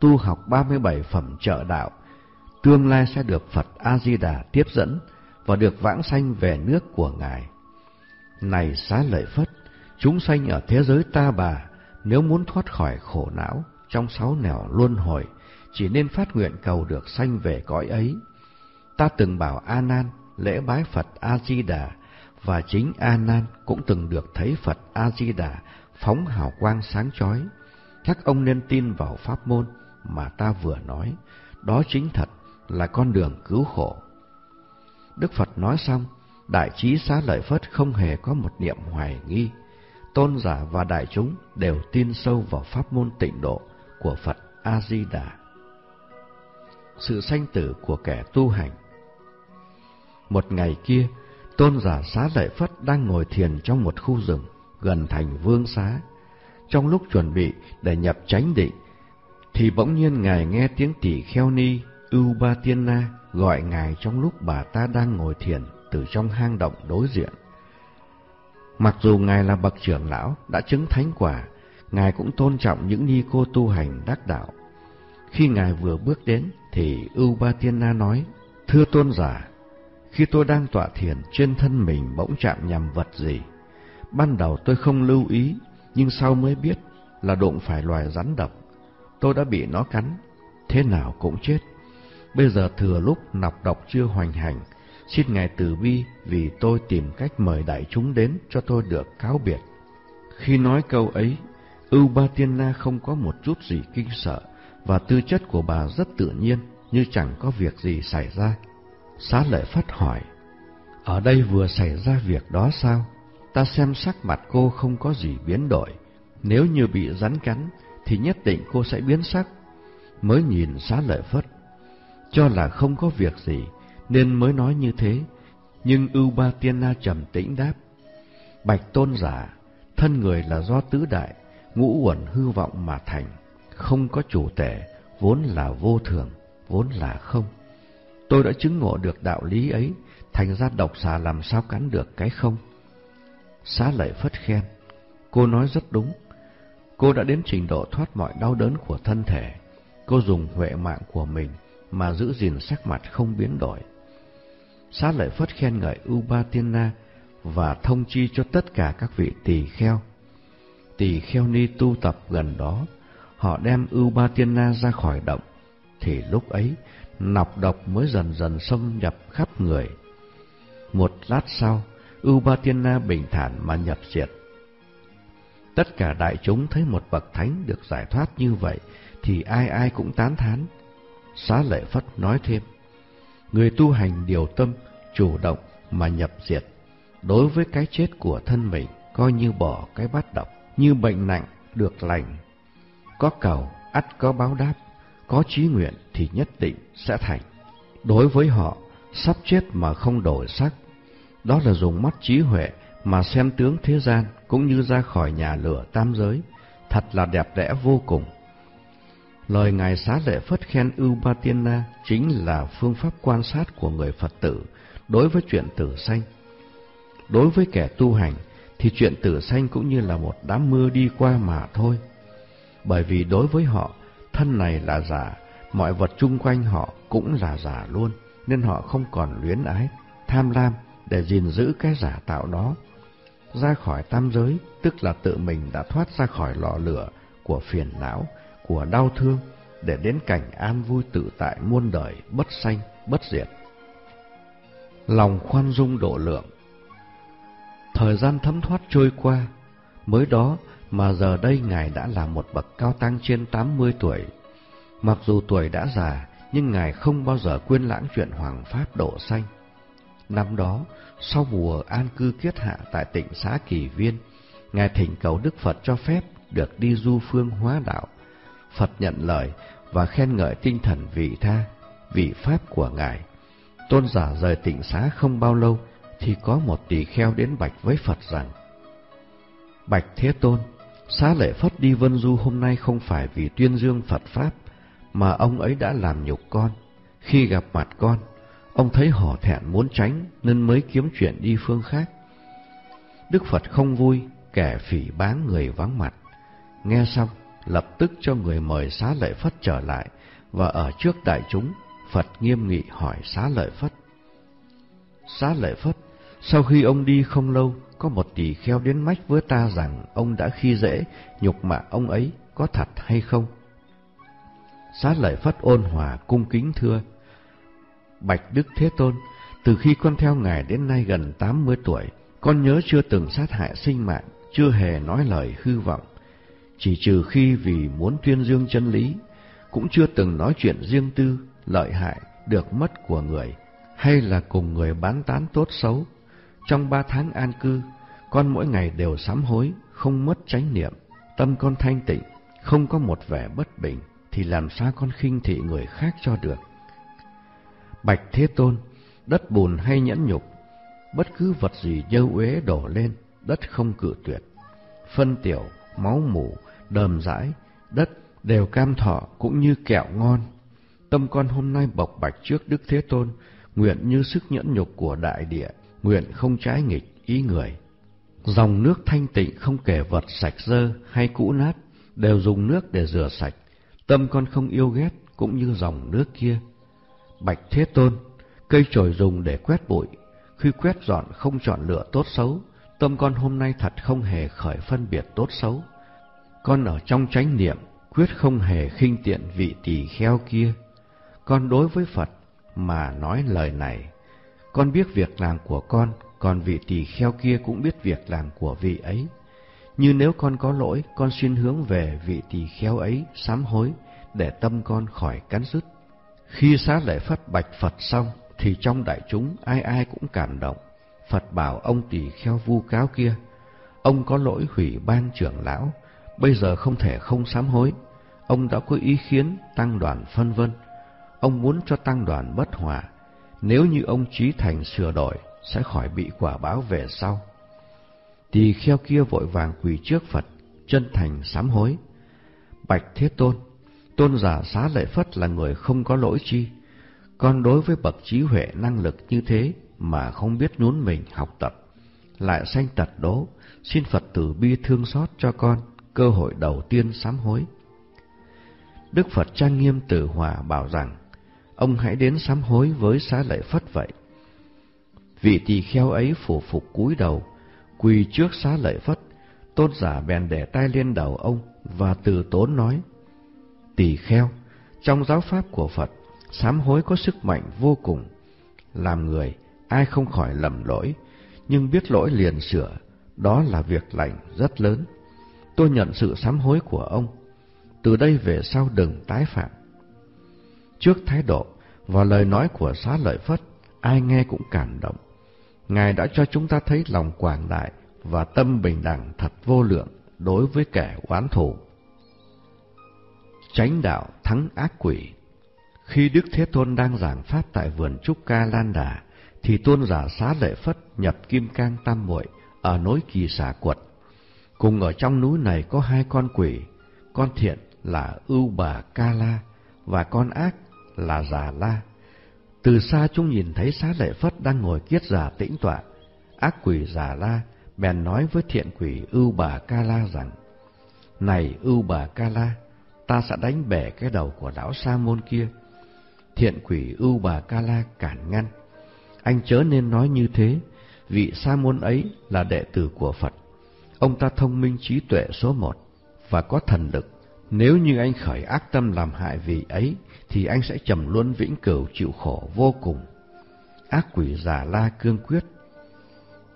tu học 37 phẩm trợ đạo, tương lai sẽ được Phật A Di Đà tiếp dẫn và được vãng sanh về nước của ngài. Này Xá Lợi Phất, chúng sanh ở thế giới ta bà nếu muốn thoát khỏi khổ não trong sáu nẻo luân hồi, chỉ nên phát nguyện cầu được sanh về cõi ấy. Ta từng bảo A Nan lễ bái Phật A Di Đà, và chính A Nan cũng từng được thấy Phật A Di Đà phóng hào quang sáng chói. Các ông nên tin vào pháp môn mà ta vừa nói, đó chính thật là con đường cứu khổ." Đức Phật nói xong, đại trí Xá Lợi Phất không hề có một niệm hoài nghi. Tôn giả và đại chúng đều tin sâu vào pháp môn tịnh độ của Phật A Di Đà. Sự sanh tử của kẻ tu hành. Một ngày kia, tôn giả Xá Lợi Phất đang ngồi thiền trong một khu rừng gần thành Vương Xá. Trong lúc chuẩn bị để nhập chánh định, thì bỗng nhiên ngài nghe tiếng tỳ kheo ni Ưu Ba Tiên Na gọi ngài trong lúc bà ta đang ngồi thiền từ trong hang động đối diện. Mặc dù ngài là bậc trưởng lão đã chứng thánh quả, ngài cũng tôn trọng những ni cô tu hành đắc đạo. Khi ngài vừa bước đến thì Ưu Ba Tiên Na nói: "Thưa tôn giả, khi tôi đang tọa thiền, trên thân mình bỗng chạm nhằm vật gì. Ban đầu tôi không lưu ý, nhưng sau mới biết là đụng phải loài rắn độc. Tôi đã bị nó cắn, thế nào cũng chết. Bây giờ thừa lúc nọc độc chưa hoành hành, xin Ngài từ bi vì tôi tìm cách mời đại chúng đến cho tôi được cáo biệt. Khi nói câu ấy, Ưu Ba Tiên Na không có một chút gì kinh sợ, và tư chất của bà rất tự nhiên, như chẳng có việc gì xảy ra. Xá Lợi Phất hỏi, ở đây vừa xảy ra việc đó sao? Ta xem sắc mặt cô không có gì biến đổi, nếu như bị rắn cắn thì nhất định cô sẽ biến sắc. Mới nhìn Xá Lợi Phất, cho là không có việc gì nên mới nói như thế, nhưng Ưu Ba Tiên Na trầm tĩnh đáp, bạch tôn giả, thân người là do tứ đại, ngũ uẩn hư vọng mà thành, không có chủ tể, vốn là vô thường, vốn là không. Tôi đã chứng ngộ được đạo lý ấy, thành ra độc xà làm sao cắn được cái không. Xá Lợi Phất khen, cô nói rất đúng, cô đã đến trình độ thoát mọi đau đớn của thân thể, cô dùng huệ mạng của mình mà giữ gìn sắc mặt không biến đổi. Xá Lợi Phất khen ngợi Ưu Ba Tiên Na và thông chi cho tất cả các vị tỳ kheo, tỳ kheo ni tu tập gần đó. Họ đem Ưu Ba Tiên Na ra khỏi động, thì lúc ấy nọc độc mới dần dần xâm nhập khắp người. Một lát sau, Ưu Ba Tiên Na bình thản mà nhập diệt. Tất cả đại chúng thấy một bậc thánh được giải thoát như vậy thì ai ai cũng tán thán. Xá Lợi Phất nói thêm, người tu hành điều tâm, chủ động mà nhập diệt, đối với cái chết của thân mình coi như bỏ cái bát độc, như bệnh nặng được lành. Có cầu ắt có báo đáp, có chí nguyện thì nhất định sẽ thành. Đối với họ, sắp chết mà không đổi sắc, đó là dùng mắt trí huệ mà xem tướng thế gian, cũng như ra khỏi nhà lửa tam giới, thật là đẹp đẽ vô cùng. Lời Ngài Xá Lợi Phất khen Ưu Ba Tiên Na chính là phương pháp quan sát của người Phật tử đối với chuyện tử sanh. Đối với kẻ tu hành thì chuyện tử sanh cũng như là một đám mưa đi qua mà thôi. Bởi vì đối với họ, thân này là giả, mọi vật chung quanh họ cũng là giả luôn, nên họ không còn luyến ái, tham lam để gìn giữ cái giả tạo đó. Ra khỏi tam giới, tức là tự mình đã thoát ra khỏi lò lửa của phiền não, của đau thương, để đến cảnh an vui tự tại muôn đời, bất sanh, bất diệt. Lòng khoan dung độ lượng. Thời gian thấm thoát trôi qua, mới đó mà giờ đây Ngài đã là một bậc cao tăng trên 80 tuổi. Mặc dù tuổi đã già, nhưng Ngài không bao giờ quên lãng chuyện Hoàng Pháp độ sanh. Năm đó, sau mùa an cư kiết hạ tại Tịnh Xá Kỳ Viên, Ngài thỉnh cầu Đức Phật cho phép được đi du phương hóa đạo. Phật nhận lời và khen ngợi tinh thần vị tha, vị Pháp của Ngài. Tôn giả rời Tịnh Xá không bao lâu, thì có một tỳ kheo đến bạch với Phật rằng, bạch Thế Tôn, Xá Lợi Phất đi vân du hôm nay không phải vì tuyên dương Phật Pháp, mà ông ấy đã làm nhục con. Khi gặp mặt con, ông thấy hổ thẹn muốn tránh nên mới kiếm chuyện đi phương khác. Đức Phật không vui, kẻ phỉ báng người vắng mặt. Nghe xong, lập tức cho người mời Xá Lợi Phất trở lại, và ở trước đại chúng, Phật nghiêm nghị hỏi Xá Lợi Phất. Xá Lợi Phất, sau khi ông đi không lâu, có một tỳ kheo đến mách với ta rằng ông đã khi dễ, nhục mạ ông ấy, có thật hay không? Xá Lợi Phất ôn hòa cung kính thưa, bạch Đức Thế Tôn, từ khi con theo Ngài đến nay gần 80 tuổi, con nhớ chưa từng sát hại sinh mạng, chưa hề nói lời hư vọng. Chỉ trừ khi vì muốn tuyên dương chân lý, cũng chưa từng nói chuyện riêng tư, lợi hại, được mất của người, hay là cùng người bán tán tốt xấu. Trong 3 tháng an cư, con mỗi ngày đều sám hối, không mất chánh niệm, tâm con thanh tịnh, không có một vẻ bất bình, thì làm sao con khinh thị người khác cho được? Bạch Thế Tôn, đất bùn hay nhẫn nhục, bất cứ vật gì dơ uế đổ lên, đất không cự tuyệt. Phân tiểu, máu mủ, đờm dãi, đất đều cam thọ cũng như kẹo ngon. Tâm con hôm nay bộc bạch trước Đức Thế Tôn, nguyện như sức nhẫn nhục của đại địa, nguyện không trái nghịch ý người. Dòng nước thanh tịnh không kể vật sạch dơ hay cũ nát, đều dùng nước để rửa sạch. Tâm con không yêu ghét cũng như dòng nước kia. Bạch Thế Tôn, cây chổi dùng để quét bụi, khi quét dọn không chọn lựa tốt xấu, tâm con hôm nay thật không hề khởi phân biệt tốt xấu. Con ở trong chánh niệm quyết không hề khinh tiện vị tỳ kheo kia. Con đối với Phật mà nói lời này, con biết việc làm của con, còn vị tỳ kheo kia cũng biết việc làm của vị ấy. Như nếu con có lỗi, con xin hướng về vị tỳ kheo ấy sám hối, để tâm con khỏi cắn rứt. Khi Xá Lợi Phất bạch Phật xong, thì trong đại chúng ai ai cũng cảm động. Phật bảo ông tỳ kheo vu cáo kia, ông có lỗi hủy ban trưởng lão, bây giờ không thể không sám hối. Ông đã có ý khiến tăng đoàn phân vân, ông muốn cho tăng đoàn bất hòa. Nếu như ông chí thành sửa đổi, sẽ khỏi bị quả báo về sau. Tỳ kheo kia vội vàng quỳ trước Phật, chân thành sám hối. Bạch Thế Tôn, tôn giả Xá Lợi Phất là người không có lỗi chi. Con đối với bậc trí huệ năng lực như thế mà không biết nhún mình học tập, lại sanh tật đố, xin Phật từ bi thương xót cho con cơ hội đầu tiên sám hối. Đức Phật trang nghiêm từ hòa bảo rằng, ông hãy đến sám hối với Xá Lợi Phất vậy. Vị tỳ kheo ấy phủ phục cúi đầu, quỳ trước Xá Lợi Phất. Tôn giả bèn để tay lên đầu ông và từ tốn nói, tỳ kheo, trong giáo pháp của Phật, sám hối có sức mạnh vô cùng. Làm người, ai không khỏi lầm lỗi, nhưng biết lỗi liền sửa, đó là việc lành rất lớn. Tôi nhận sự sám hối của ông, từ đây về sau đừng tái phạm. Trước thái độ và lời nói của Xá Lợi Phất, ai nghe cũng cảm động. Ngài đã cho chúng ta thấy lòng quảng đại và tâm bình đẳng thật vô lượng đối với kẻ oán thù. Chánh đạo thắng ác quỷ. Khi Đức Thế Tôn đang giảng pháp tại vườn Trúc Ca Lan Đà, thì tôn giả Xá Lợi Phất nhập Kim Cang Tam Muội ở núi Kỳ Xà Quật. Cùng ở trong núi này có hai con quỷ, con thiện là Ưu Bà Ca La và con ác là Già La. Từ xa chúng nhìn thấy Xá Lợi Phất đang ngồi kiết già tĩnh tọa. Ác quỷ Già La bèn nói với thiện quỷ Ưu Bà Ca La rằng, này Ưu Bà Ca La, ta sẽ đánh bể cái đầu của lão sa môn kia. Thiện quỷ Ưu Bà Ca La cản ngăn, anh chớ nên nói như thế, vị sa môn ấy là đệ tử của Phật, ông ta thông minh trí tuệ số một và có thần lực. Nếu như anh khởi ác tâm làm hại vị ấy, thì anh sẽ trầm luân vĩnh cửu chịu khổ vô cùng. Ác quỷ Già La cương quyết,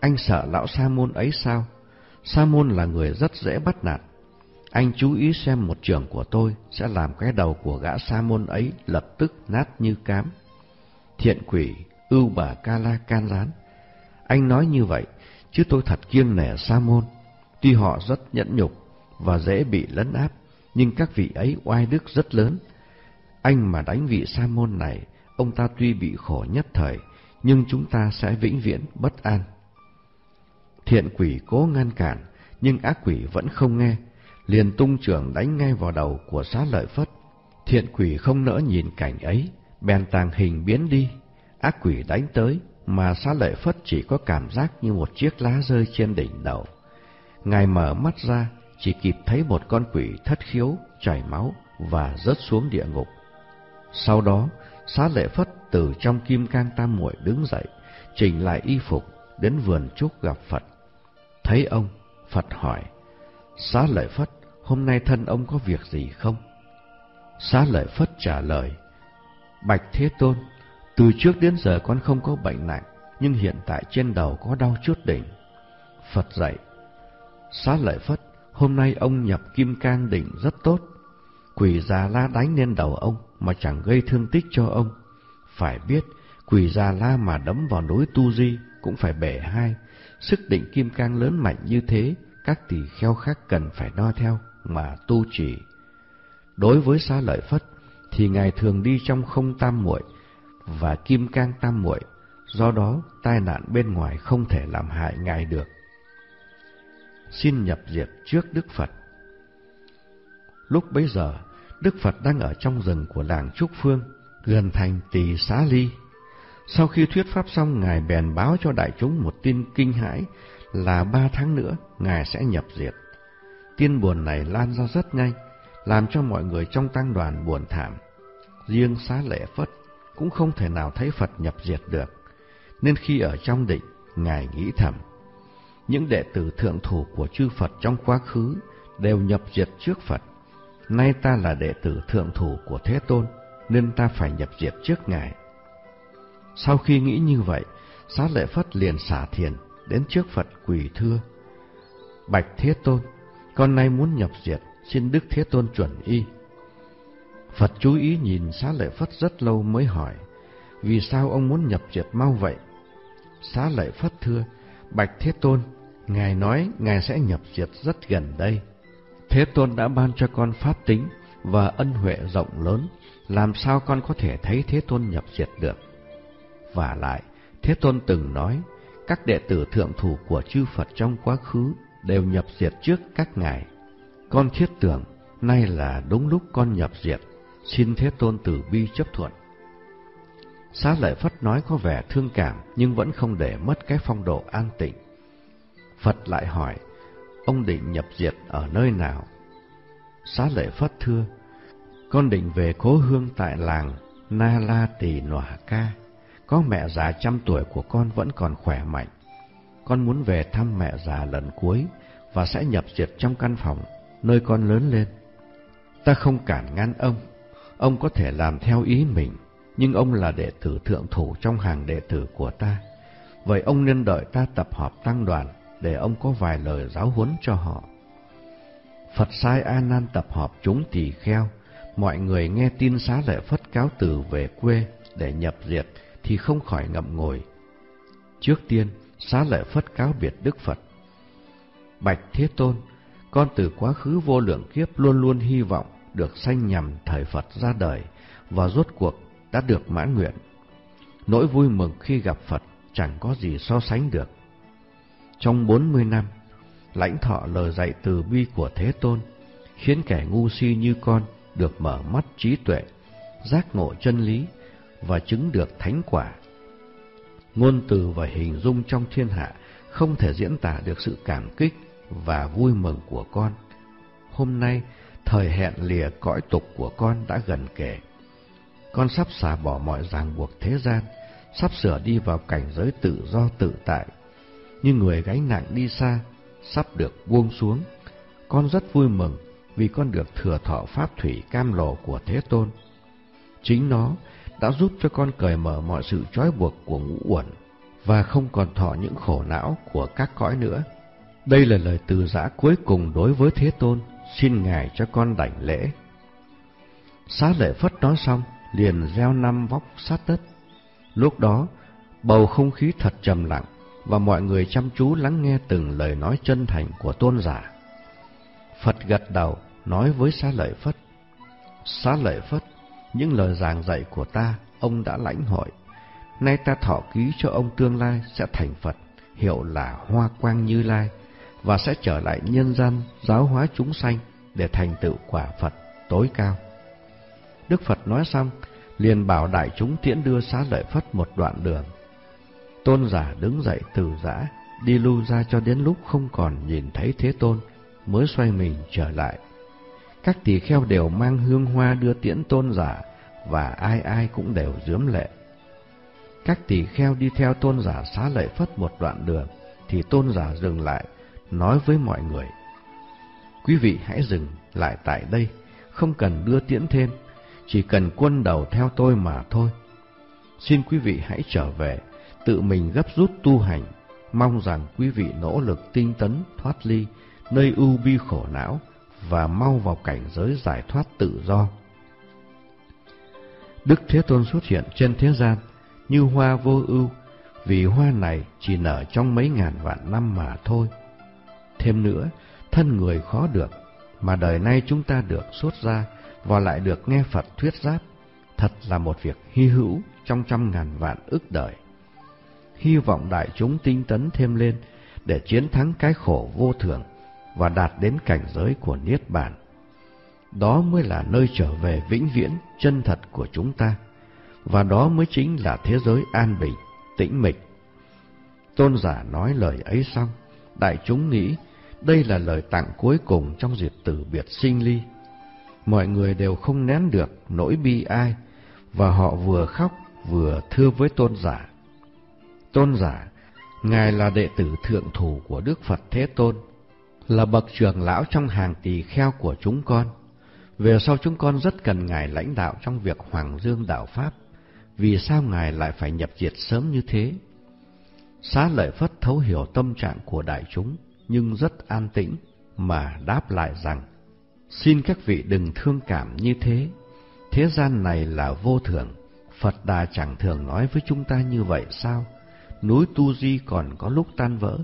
anh sợ lão sa môn ấy sao? Sa môn là người rất dễ bắt nạt. Anh chú ý xem, một chưởng của tôi sẽ làm cái đầu của gã sa môn ấy lập tức nát như cám. Thiện quỷ Ưu Bà Ca La can gián, anh nói như vậy chứ tôi thật kiêng nể sa môn. Tuy họ rất nhẫn nhục và dễ bị lấn áp, nhưng các vị ấy oai đức rất lớn. Anh mà đánh vị sa môn này, ông ta tuy bị khổ nhất thời, nhưng chúng ta sẽ vĩnh viễn bất an. Thiện quỷ cố ngăn cản, nhưng ác quỷ vẫn không nghe, liền tung chưởng đánh ngay vào đầu của Xá Lợi Phất. Thiện quỷ không nỡ nhìn cảnh ấy, bèn tàng hình biến đi. Ác quỷ đánh tới, mà Xá Lợi Phất chỉ có cảm giác như một chiếc lá rơi trên đỉnh đầu. Ngài mở mắt ra, chỉ kịp thấy một con quỷ thất khiếu, chảy máu và rớt xuống địa ngục. Sau đó, Xá Lợi Phất từ trong Kim Cang Tam Muội đứng dậy, chỉnh lại y phục, đến vườn trúc gặp Phật. Thấy ông, Phật hỏi, Xá Lợi Phất, hôm nay thân ông có việc gì không? Xá Lợi Phất trả lời, bạch Thế Tôn, từ trước đến giờ con không có bệnh nặng, nhưng hiện tại trên đầu có đau chút đỉnh. Phật dạy, Xá Lợi Phất, hôm nay ông nhập Kim Cang đỉnh rất tốt. Quỷ Già La đánh lên đầu ông mà chẳng gây thương tích cho ông. Phải biết, quỷ Già La mà đấm vào núi Tu Di cũng phải bể hai. Sức định Kim Cang lớn mạnh như thế, các tỳ kheo khác cần phải noi theo mà tu trì. Đối với Xá Lợi Phất thì ngài thường đi trong không Tam Muội và Kim Cang Tam Muội, do đó tai nạn bên ngoài không thể làm hại ngài được. Xin nhập diệt trước Đức Phật. Lúc bấy giờ, Đức Phật đang ở trong rừng của làng Trúc Phương, gần thành Tỳ Xá Ly. Sau khi thuyết pháp xong, ngài bèn báo cho đại chúng một tin kinh hãi là 3 tháng nữa ngài sẽ nhập diệt. Tin buồn này lan ra rất nhanh, làm cho mọi người trong tăng đoàn buồn thảm. Riêng Xá Lợi Phất cũng không thể nào thấy Phật nhập diệt được, nên khi ở trong định, ngài nghĩ thầm, những đệ tử thượng thủ của chư Phật trong quá khứ đều nhập diệt trước Phật. Nay ta là đệ tử thượng thủ của Thế Tôn, nên ta phải nhập diệt trước Ngài. Sau khi nghĩ như vậy, Xá Lợi Phất liền xả thiền, đến trước Phật quỳ thưa: Bạch Thế Tôn, con nay muốn nhập diệt, xin Đức Thế Tôn chuẩn y. Phật chú ý nhìn Xá Lợi Phất rất lâu mới hỏi: Vì sao ông muốn nhập diệt mau vậy? Xá Lợi Phất thưa: Bạch Thế Tôn, Ngài nói Ngài sẽ nhập diệt rất gần đây. Thế Tôn đã ban cho con pháp tính và ân huệ rộng lớn, làm sao con có thể thấy Thế Tôn nhập diệt được? Vả lại, Thế Tôn từng nói, các đệ tử thượng thủ của chư Phật trong quá khứ đều nhập diệt trước các Ngài. Con thiết tưởng, nay là đúng lúc con nhập diệt, xin Thế Tôn từ bi chấp thuận. Xá Lợi Phất nói có vẻ thương cảm, nhưng vẫn không để mất cái phong độ an tịnh. Phật lại hỏi: Ông định nhập diệt ở nơi nào? Xá Lợi Phất thưa: Con định về cố hương tại làng Na La Tỳ Nọa Ca. Có mẹ già 100 tuổi của con vẫn còn khỏe mạnh. Con muốn về thăm mẹ già lần cuối và sẽ nhập diệt trong căn phòng nơi con lớn lên. Ta không cản ngăn ông có thể làm theo ý mình, nhưng ông là đệ tử thượng thủ trong hàng đệ tử của ta. Vậy ông nên đợi ta tập họp tăng đoàn để ông có vài lời giáo huấn cho họ. Phật sai A Nan tập họp chúng tỳ kheo. Mọi người nghe tin Xá Lợi Phất cáo từ về quê để nhập diệt thì không khỏi ngậm ngùi. Trước tiên, Xá Lợi Phất cáo biệt Đức Phật: Bạch Thế Tôn, con từ quá khứ vô lượng kiếp luôn luôn hy vọng được sanh nhằm thời Phật ra đời, và rốt cuộc đã được mãn nguyện. Nỗi vui mừng khi gặp Phật chẳng có gì so sánh được. Trong 40 năm, lãnh thọ lời dạy từ bi của Thế Tôn, khiến kẻ ngu si như con được mở mắt trí tuệ, giác ngộ chân lý và chứng được thánh quả. Ngôn từ và hình dung trong thiên hạ không thể diễn tả được sự cảm kích và vui mừng của con. Hôm nay, thời hẹn lìa cõi tục của con đã gần kề. Con sắp xả bỏ mọi ràng buộc thế gian, sắp sửa đi vào cảnh giới tự do tự tại, như người gánh nặng đi xa, sắp được buông xuống. Con rất vui mừng vì con được thừa thọ pháp thủy cam lộ của Thế Tôn. Chính nó đã giúp cho con cởi mở mọi sự trói buộc của ngũ uẩn và không còn thọ những khổ não của các cõi nữa. Đây là lời từ giã cuối cùng đối với Thế Tôn, xin Ngài cho con đảnh lễ. Xá Lợi Phất nói xong, liền gieo 5 vóc sát đất. Lúc đó, bầu không khí thật trầm lặng, và mọi người chăm chú lắng nghe từng lời nói chân thành của tôn giả. Phật gật đầu, nói với Xá Lợi Phất: Xá Lợi Phất, những lời giảng dạy của ta, ông đã lãnh hội. Nay ta thọ ký cho ông tương lai sẽ thành Phật, hiệu là Hoa Quang Như Lai, và sẽ trở lại nhân gian giáo hóa chúng sanh để thành tựu quả Phật tối cao. Đức Phật nói xong, liền bảo đại chúng tiễn đưa Xá Lợi Phất một đoạn đường. Tôn giả đứng dậy từ giã, đi lui ra cho đến lúc không còn nhìn thấy Thế Tôn, mới xoay mình trở lại. Các tỳ kheo đều mang hương hoa đưa tiễn tôn giả, và ai ai cũng đều rướm lệ. Các tỳ kheo đi theo tôn giả Xá Lợi Phất một đoạn đường, thì tôn giả dừng lại, nói với mọi người: Quý vị hãy dừng lại tại đây, không cần đưa tiễn thêm, chỉ cần quân đầu theo tôi mà thôi. Xin quý vị hãy trở về, tự mình gấp rút tu hành, mong rằng quý vị nỗ lực tinh tấn thoát ly nơi ưu bi khổ não và mau vào cảnh giới giải thoát tự do. Đức Thế Tôn xuất hiện trên thế gian như hoa vô ưu, vì hoa này chỉ nở trong mấy ngàn vạn năm mà thôi. Thêm nữa, thân người khó được, mà đời nay chúng ta được xuất gia và lại được nghe Phật thuyết pháp, thật là một việc hy hữu trong trăm ngàn vạn ức đời. Hy vọng đại chúng tinh tấn thêm lên để chiến thắng cái khổ vô thường và đạt đến cảnh giới của Niết Bàn. Đó mới là nơi trở về vĩnh viễn, chân thật của chúng ta, và đó mới chính là thế giới an bình, tĩnh mịch. Tôn giả nói lời ấy xong, đại chúng nghĩ đây là lời tặng cuối cùng trong dịp từ biệt sinh ly. Mọi người đều không nén được nỗi bi ai, và họ vừa khóc vừa thưa với tôn giả: Tôn giả, Ngài là đệ tử thượng thủ của Đức Phật Thế Tôn. là bậc trưởng lão trong hàng tỳ kheo của chúng con. Về sau chúng con rất cần Ngài lãnh đạo trong việc Hoàng Dương đạo Pháp. Vì sao Ngài lại phải nhập diệt sớm như thế? Xá Lợi Phất thấu hiểu tâm trạng của đại chúng, nhưng rất an tĩnh, mà đáp lại rằng, xin các vị đừng thương cảm như thế. Thế gian này là vô thường, Phật Đà chẳng thường nói với chúng ta như vậy sao? Núi Tu Di còn có lúc tan vỡ,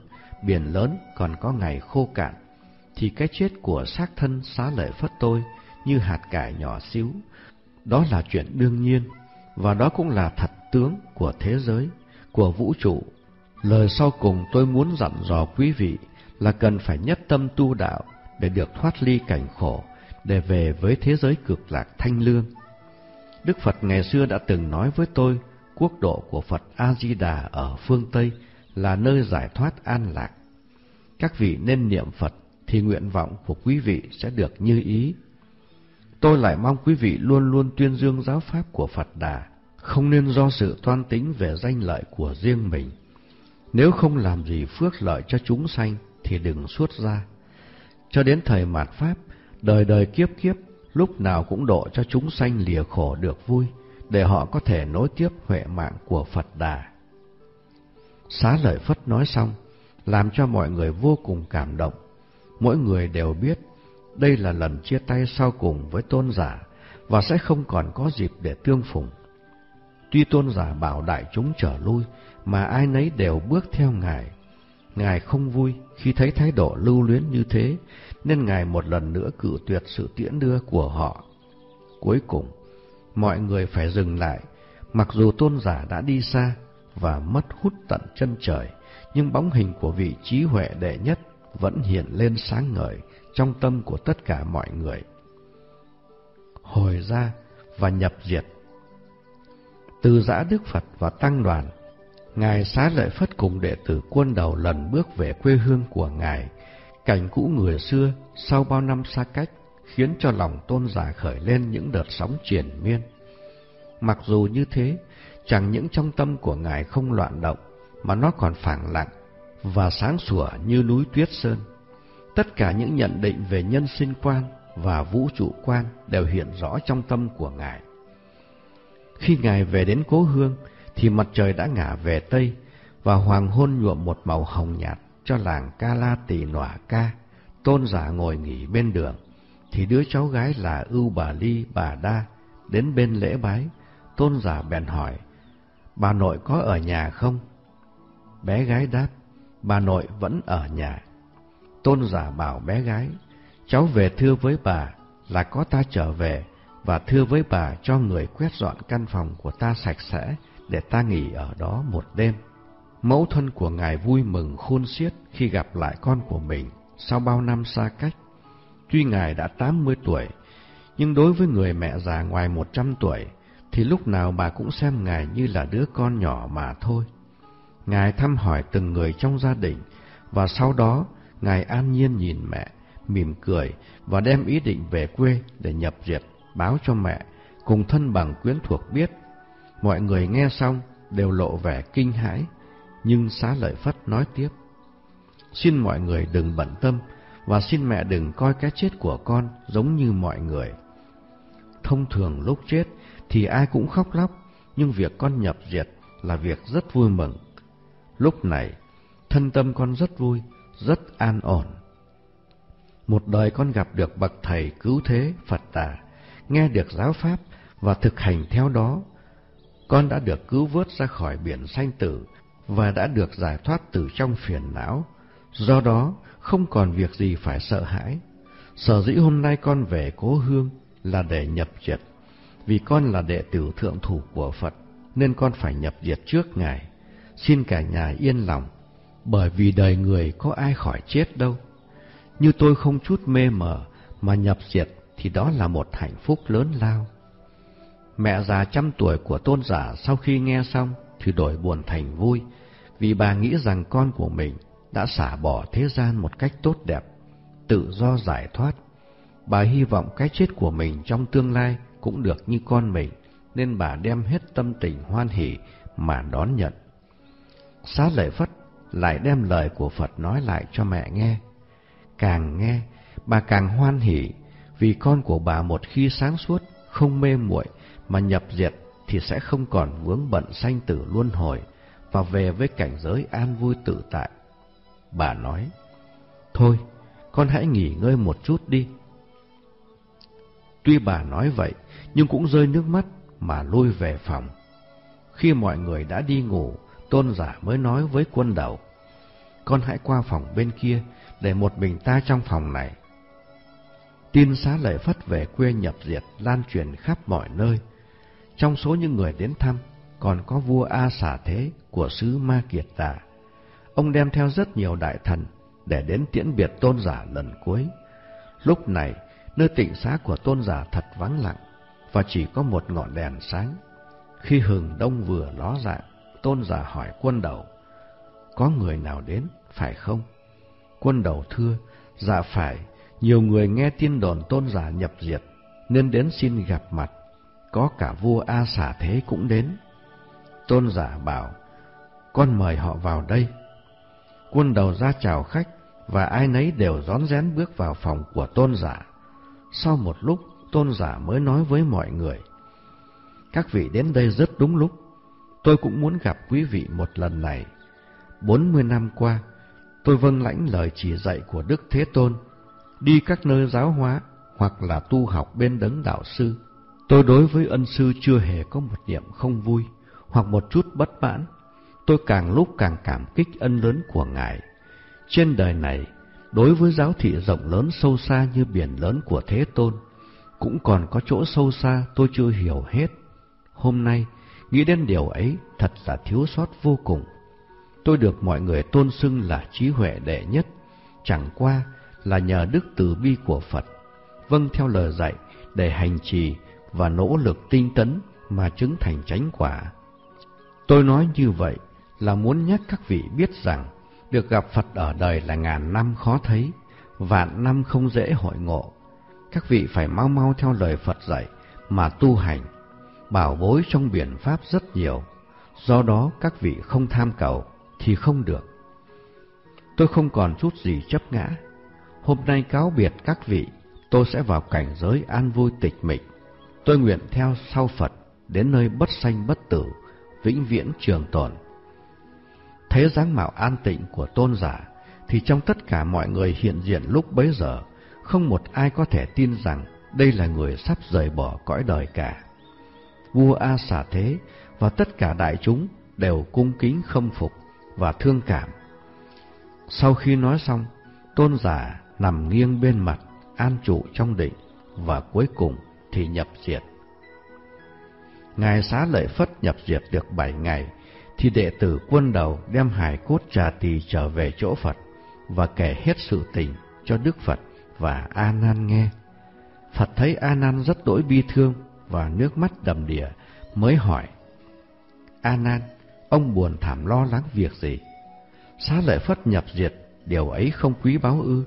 biển lớn còn có ngày khô cạn, thì cái chết của xác thân Xá Lợi Phất tôi như hạt cải nhỏ xíu, đó là chuyện đương nhiên, và đó cũng là thật tướng của thế giới, của vũ trụ. Lời sau cùng tôi muốn dặn dò quý vị là cần phải nhất tâm tu đạo để được thoát ly cảnh khổ, để về với thế giới cực lạc thanh lương. Đức Phật ngày xưa đã từng nói với tôi, quốc độ của Phật A Di Đà ở phương Tây là nơi giải thoát an lạc. Các vị nên niệm Phật thì nguyện vọng của quý vị sẽ được như ý. Tôi lại mong quý vị luôn luôn tuyên dương giáo pháp của Phật Đà, không nên do sự toan tính về danh lợi của riêng mình. Nếu không làm gì phước lợi cho chúng sanh thì đừng xuất ra. Cho đến thời mạt Pháp, đời đời kiếp kiếp, lúc nào cũng độ cho chúng sanh lìa khổ được vui, để họ có thể nối tiếp huệ mạng của Phật Đà. Xá Lợi Phất nói xong, làm cho mọi người vô cùng cảm động. Mỗi người đều biết, đây là lần chia tay sau cùng với tôn giả, và sẽ không còn có dịp để tương phùng. Tuy tôn giả bảo đại chúng trở lui, mà ai nấy đều bước theo Ngài. Ngài không vui khi thấy thái độ lưu luyến như thế, nên Ngài một lần nữa cự tuyệt sự tiễn đưa của họ. Cuối cùng, mọi người phải dừng lại, mặc dù tôn giả đã đi xa và mất hút tận chân trời, nhưng bóng hình của vị trí huệ đệ nhất vẫn hiện lên sáng ngời trong tâm của tất cả mọi người. Hồi ra và nhập diệt. Từ giã Đức Phật và tăng đoàn, Ngài Xá Lợi Phất cùng đệ tử Quân Đầu lần bước về quê hương của Ngài. Cảnh cũ người xưa sau bao năm xa cách khiến cho lòng tôn giả khởi lên những đợt sóng triền miên. Mặc dù như thế, chẳng những trong tâm của Ngài không loạn động, mà nó còn phẳng lặng và sáng sủa như núi Tuyết Sơn. Tất cả những nhận định về nhân sinh quan và vũ trụ quan đều hiện rõ trong tâm của Ngài. Khi Ngài về đến cố hương, thì mặt trời đã ngả về Tây, và hoàng hôn nhuộm một màu hồng nhạt cho làng Ca La Tỳ Nọa Ca. Tôn giả ngồi nghỉ bên đường, thì đứa cháu gái là Ưu Bà Ly Bà Đa đến bên lễ bái. Tôn giả bèn hỏi, bà nội có ở nhà không? Bé gái đáp, bà nội vẫn ở nhà. Tôn giả bảo bé gái, cháu về thưa với bà là có ta trở về, và thưa với bà cho người quét dọn căn phòng của ta sạch sẽ, để ta nghỉ ở đó một đêm. Mẫu thân của Ngài vui mừng khôn xiết khi gặp lại con của mình sau bao năm xa cách. Tuy Ngài đã 80 tuổi, nhưng đối với người mẹ già ngoài 100 tuổi, thì lúc nào bà cũng xem Ngài như là đứa con nhỏ mà thôi. Ngài thăm hỏi từng người trong gia đình, và sau đó Ngài an nhiên nhìn mẹ, mỉm cười và đem ý định về quê để nhập diệt báo cho mẹ, cùng thân bằng quyến thuộc biết. Mọi người nghe xong đều lộ vẻ kinh hãi, nhưng Xá Lợi Phất nói tiếp, xin mọi người đừng bận tâm, và xin mẹ đừng coi cái chết của con giống như mọi người. Thông thường lúc chết thì ai cũng khóc lóc, nhưng việc con nhập diệt là việc rất vui mừng. Lúc này, thân tâm con rất vui, rất an ổn. Một đời con gặp được bậc thầy cứu thế Phật Đà, nghe được giáo pháp và thực hành theo đó, con đã được cứu vớt ra khỏi biển sanh tử và đã được giải thoát từ trong phiền não. Do đó, không còn việc gì phải sợ hãi. Sở dĩ hôm nay con về cố hương là để nhập diệt. Vì con là đệ tử thượng thủ của Phật, nên con phải nhập diệt trước Ngài. Xin cả nhà yên lòng, bởi vì đời người có ai khỏi chết đâu. Như tôi không chút mê mờ mà nhập diệt thì đó là một hạnh phúc lớn lao. Mẹ già 100 tuổi của tôn giả sau khi nghe xong thì đổi buồn thành vui, vì bà nghĩ rằng con của mình đã xả bỏ thế gian một cách tốt đẹp, tự do giải thoát. Bà hy vọng cái chết của mình trong tương lai cũng được như con mình, nên bà đem hết tâm tình hoan hỉ mà đón nhận. Xá Lợi Phất lại đem lời của Phật nói lại cho mẹ nghe. càng nghe, bà càng hoan hỉ, vì con của bà một khi sáng suốt, không mê muội mà nhập diệt thì sẽ không còn vướng bận sanh tử luân hồi và về với cảnh giới an vui tự tại. Bà nói: "Thôi, con hãy nghỉ ngơi một chút đi." Tuy bà nói vậy nhưng cũng rơi nước mắt mà lui về phòng. Khi mọi người đã đi ngủ, tôn giả mới nói với quân đầu: "Con hãy qua phòng bên kia, để một mình ta trong phòng này." Tin Xá Lợi Phất về quê nhập diệt lan truyền khắp mọi nơi. Trong số những người đến thăm còn có vua A Xà Thế của xứ Ma Kiệt Đà. Ông đem theo rất nhiều đại thần để đến tiễn biệt tôn giả lần cuối. Lúc này, nơi tịnh xá của tôn giả thật vắng lặng và chỉ có một ngọn đèn sáng. Khi hừng đông vừa ló dạng, tôn giả hỏi quân đầu: "Có người nào đến, phải không?" Quân đầu thưa: "Dạ phải, nhiều người nghe tin đồn tôn giả nhập diệt nên đến xin gặp mặt, có cả vua A Xà Thế cũng đến." Tôn giả bảo: "Con mời họ vào đây." Quân đầu ra chào khách và ai nấy đều rón rén bước vào phòng của tôn giả. Sau một lúc, tôn giả mới nói với mọi người: "Các vị đến đây rất đúng lúc. Tôi cũng muốn gặp quý vị một lần này. 40 năm qua, tôi vâng lãnh lời chỉ dạy của Đức Thế Tôn, đi các nơi giáo hóa hoặc là tu học bên đấng đạo sư. Tôi đối với ân sư chưa hề có một niệm không vui hoặc một chút bất mãn. Tôi càng lúc càng cảm kích ân lớn của Ngài. Trên đời này, đối với giáo thị rộng lớn sâu xa như biển lớn của Thế Tôn, cũng còn có chỗ sâu xa tôi chưa hiểu hết. Hôm nay, nghĩ đến điều ấy thật là thiếu sót vô cùng. Tôi được mọi người tôn xưng là trí huệ đệ nhất, chẳng qua là nhờ đức từ bi của Phật, vâng theo lời dạy để hành trì và nỗ lực tinh tấn mà chứng thành chánh quả. Tôi nói như vậy là muốn nhắc các vị biết rằng được gặp Phật ở đời là ngàn năm khó thấy, vạn năm không dễ hội ngộ. Các vị phải mau mau theo lời Phật dạy mà tu hành. Bảo bối trong biển Pháp rất nhiều, do đó các vị không tham cầu thì không được. Tôi không còn chút gì chấp ngã. Hôm nay cáo biệt các vị, tôi sẽ vào cảnh giới an vui tịch mịch. Tôi nguyện theo sau Phật đến nơi bất sanh bất tử, vĩnh viễn trường tồn." Thấy dáng mạo an tịnh của tôn giả thì trong tất cả mọi người hiện diện lúc bấy giờ, không một ai có thể tin rằng đây là người sắp rời bỏ cõi đời cả. Vua A Xà Thế và tất cả đại chúng đều cung kính khâm phục và thương cảm. Sau khi nói xong, tôn giả nằm nghiêng bên mặt, an trụ trong định và cuối cùng thì nhập diệt. Ngài Xá Lợi Phất nhập diệt được 7 ngày thì đệ tử Quân Đầu đem hài cốt Trà Tỳ trở về chỗ Phật và kể hết sự tình cho Đức Phật và A Nan nghe. Phật thấy A Nan rất đỗi bi thương và nước mắt đầm đìa mới hỏi: "A Nan, ông buồn thảm lo lắng việc gì? Xá Lợi Phất nhập diệt, điều ấy không quý báu ư?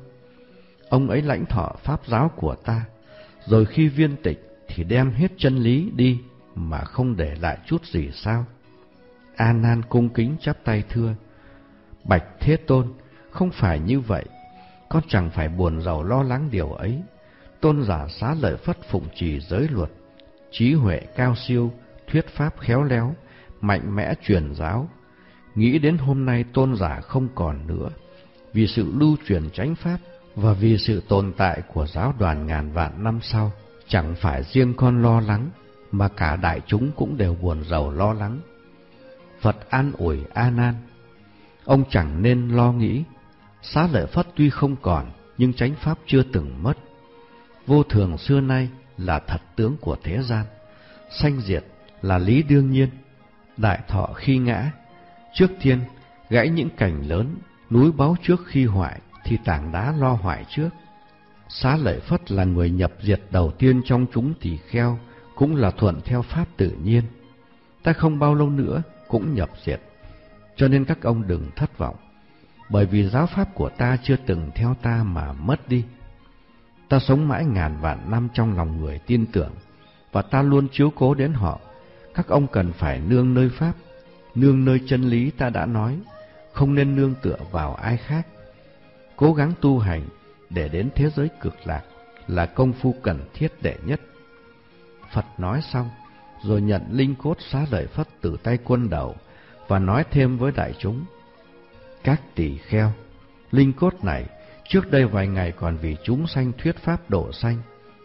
Ông ấy lãnh thọ pháp giáo của ta, rồi khi viên tịch thì đem hết chân lý đi mà không để lại chút gì sao?" A Nan cung kính chắp tay thưa: "Bạch Thế Tôn, không phải như vậy. Con chẳng phải buồn rầu lo lắng điều ấy. Tôn giả Xá Lợi Phất phụng trì giới luật, trí huệ cao siêu, thuyết pháp khéo léo, mạnh mẽ truyền giáo. Nghĩ đến hôm nay tôn giả không còn nữa, vì sự lưu truyền chánh pháp và vì sự tồn tại của giáo đoàn ngàn vạn năm sau, chẳng phải riêng con lo lắng mà cả đại chúng cũng đều buồn rầu lo lắng." Phật an ủi A Nan: "Ông chẳng nên lo nghĩ. Xá Lợi Phất tuy không còn nhưng chánh pháp chưa từng mất. Vô thường xưa nay là thật tướng của thế gian, sanh diệt là lý đương nhiên. Đại thọ khi ngã, trước tiên gãy những cành lớn, núi báu trước khi hoại thì tảng đá lo hoại trước. Xá Lợi Phất là người nhập diệt đầu tiên trong chúng tỳ kheo, cũng là thuận theo pháp tự nhiên. Ta không bao lâu nữa cũng nhập diệt, cho nên các ông đừng thất vọng, bởi vì giáo pháp của ta chưa từng theo ta mà mất đi. Ta sống mãi ngàn vạn năm trong lòng người tin tưởng, và ta luôn chiếu cố đến họ. Các ông cần phải nương nơi pháp, nương nơi chân lý ta đã nói, không nên nương tựa vào ai khác. Cố gắng tu hành để đến thế giới cực lạc là công phu cần thiết đệ nhất. Phật nói xong, rồi nhận linh cốt Xá Lợi Phất từ tay quân đầu và nói thêm với đại chúng: Các tỳ kheo, linh cốt này trước đây vài ngày còn vì chúng sanh thuyết pháp độ sanh,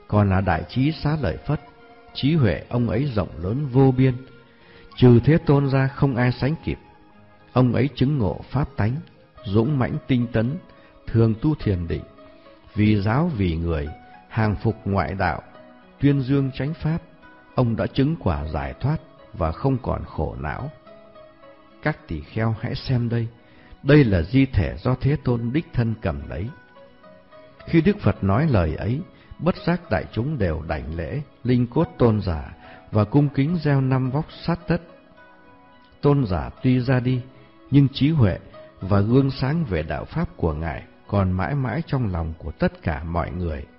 còn là đại trí Xá Lợi Phất, trí huệ ông ấy rộng lớn vô biên, trừ Thế Tôn ra không ai sánh kịp. Ông ấy chứng ngộ pháp tánh, dũng mãnh tinh tấn, thường tu thiền định, vì giáo vì người, hàng phục ngoại đạo, tuyên dương chánh pháp. Ông đã chứng quả giải thoát và không còn khổ não. Các tỳ kheo hãy xem đây, đây là di thể do Thế Tôn đích thân cầm lấy. Khi Đức Phật nói lời ấy, bất giác đại chúng đều đảnh lễ linh cốt tôn giả và cung kính gieo 5 vóc sát đất. Tôn giả tuy ra đi, nhưng trí huệ và gương sáng về đạo pháp của ngài còn mãi mãi trong lòng của tất cả mọi người.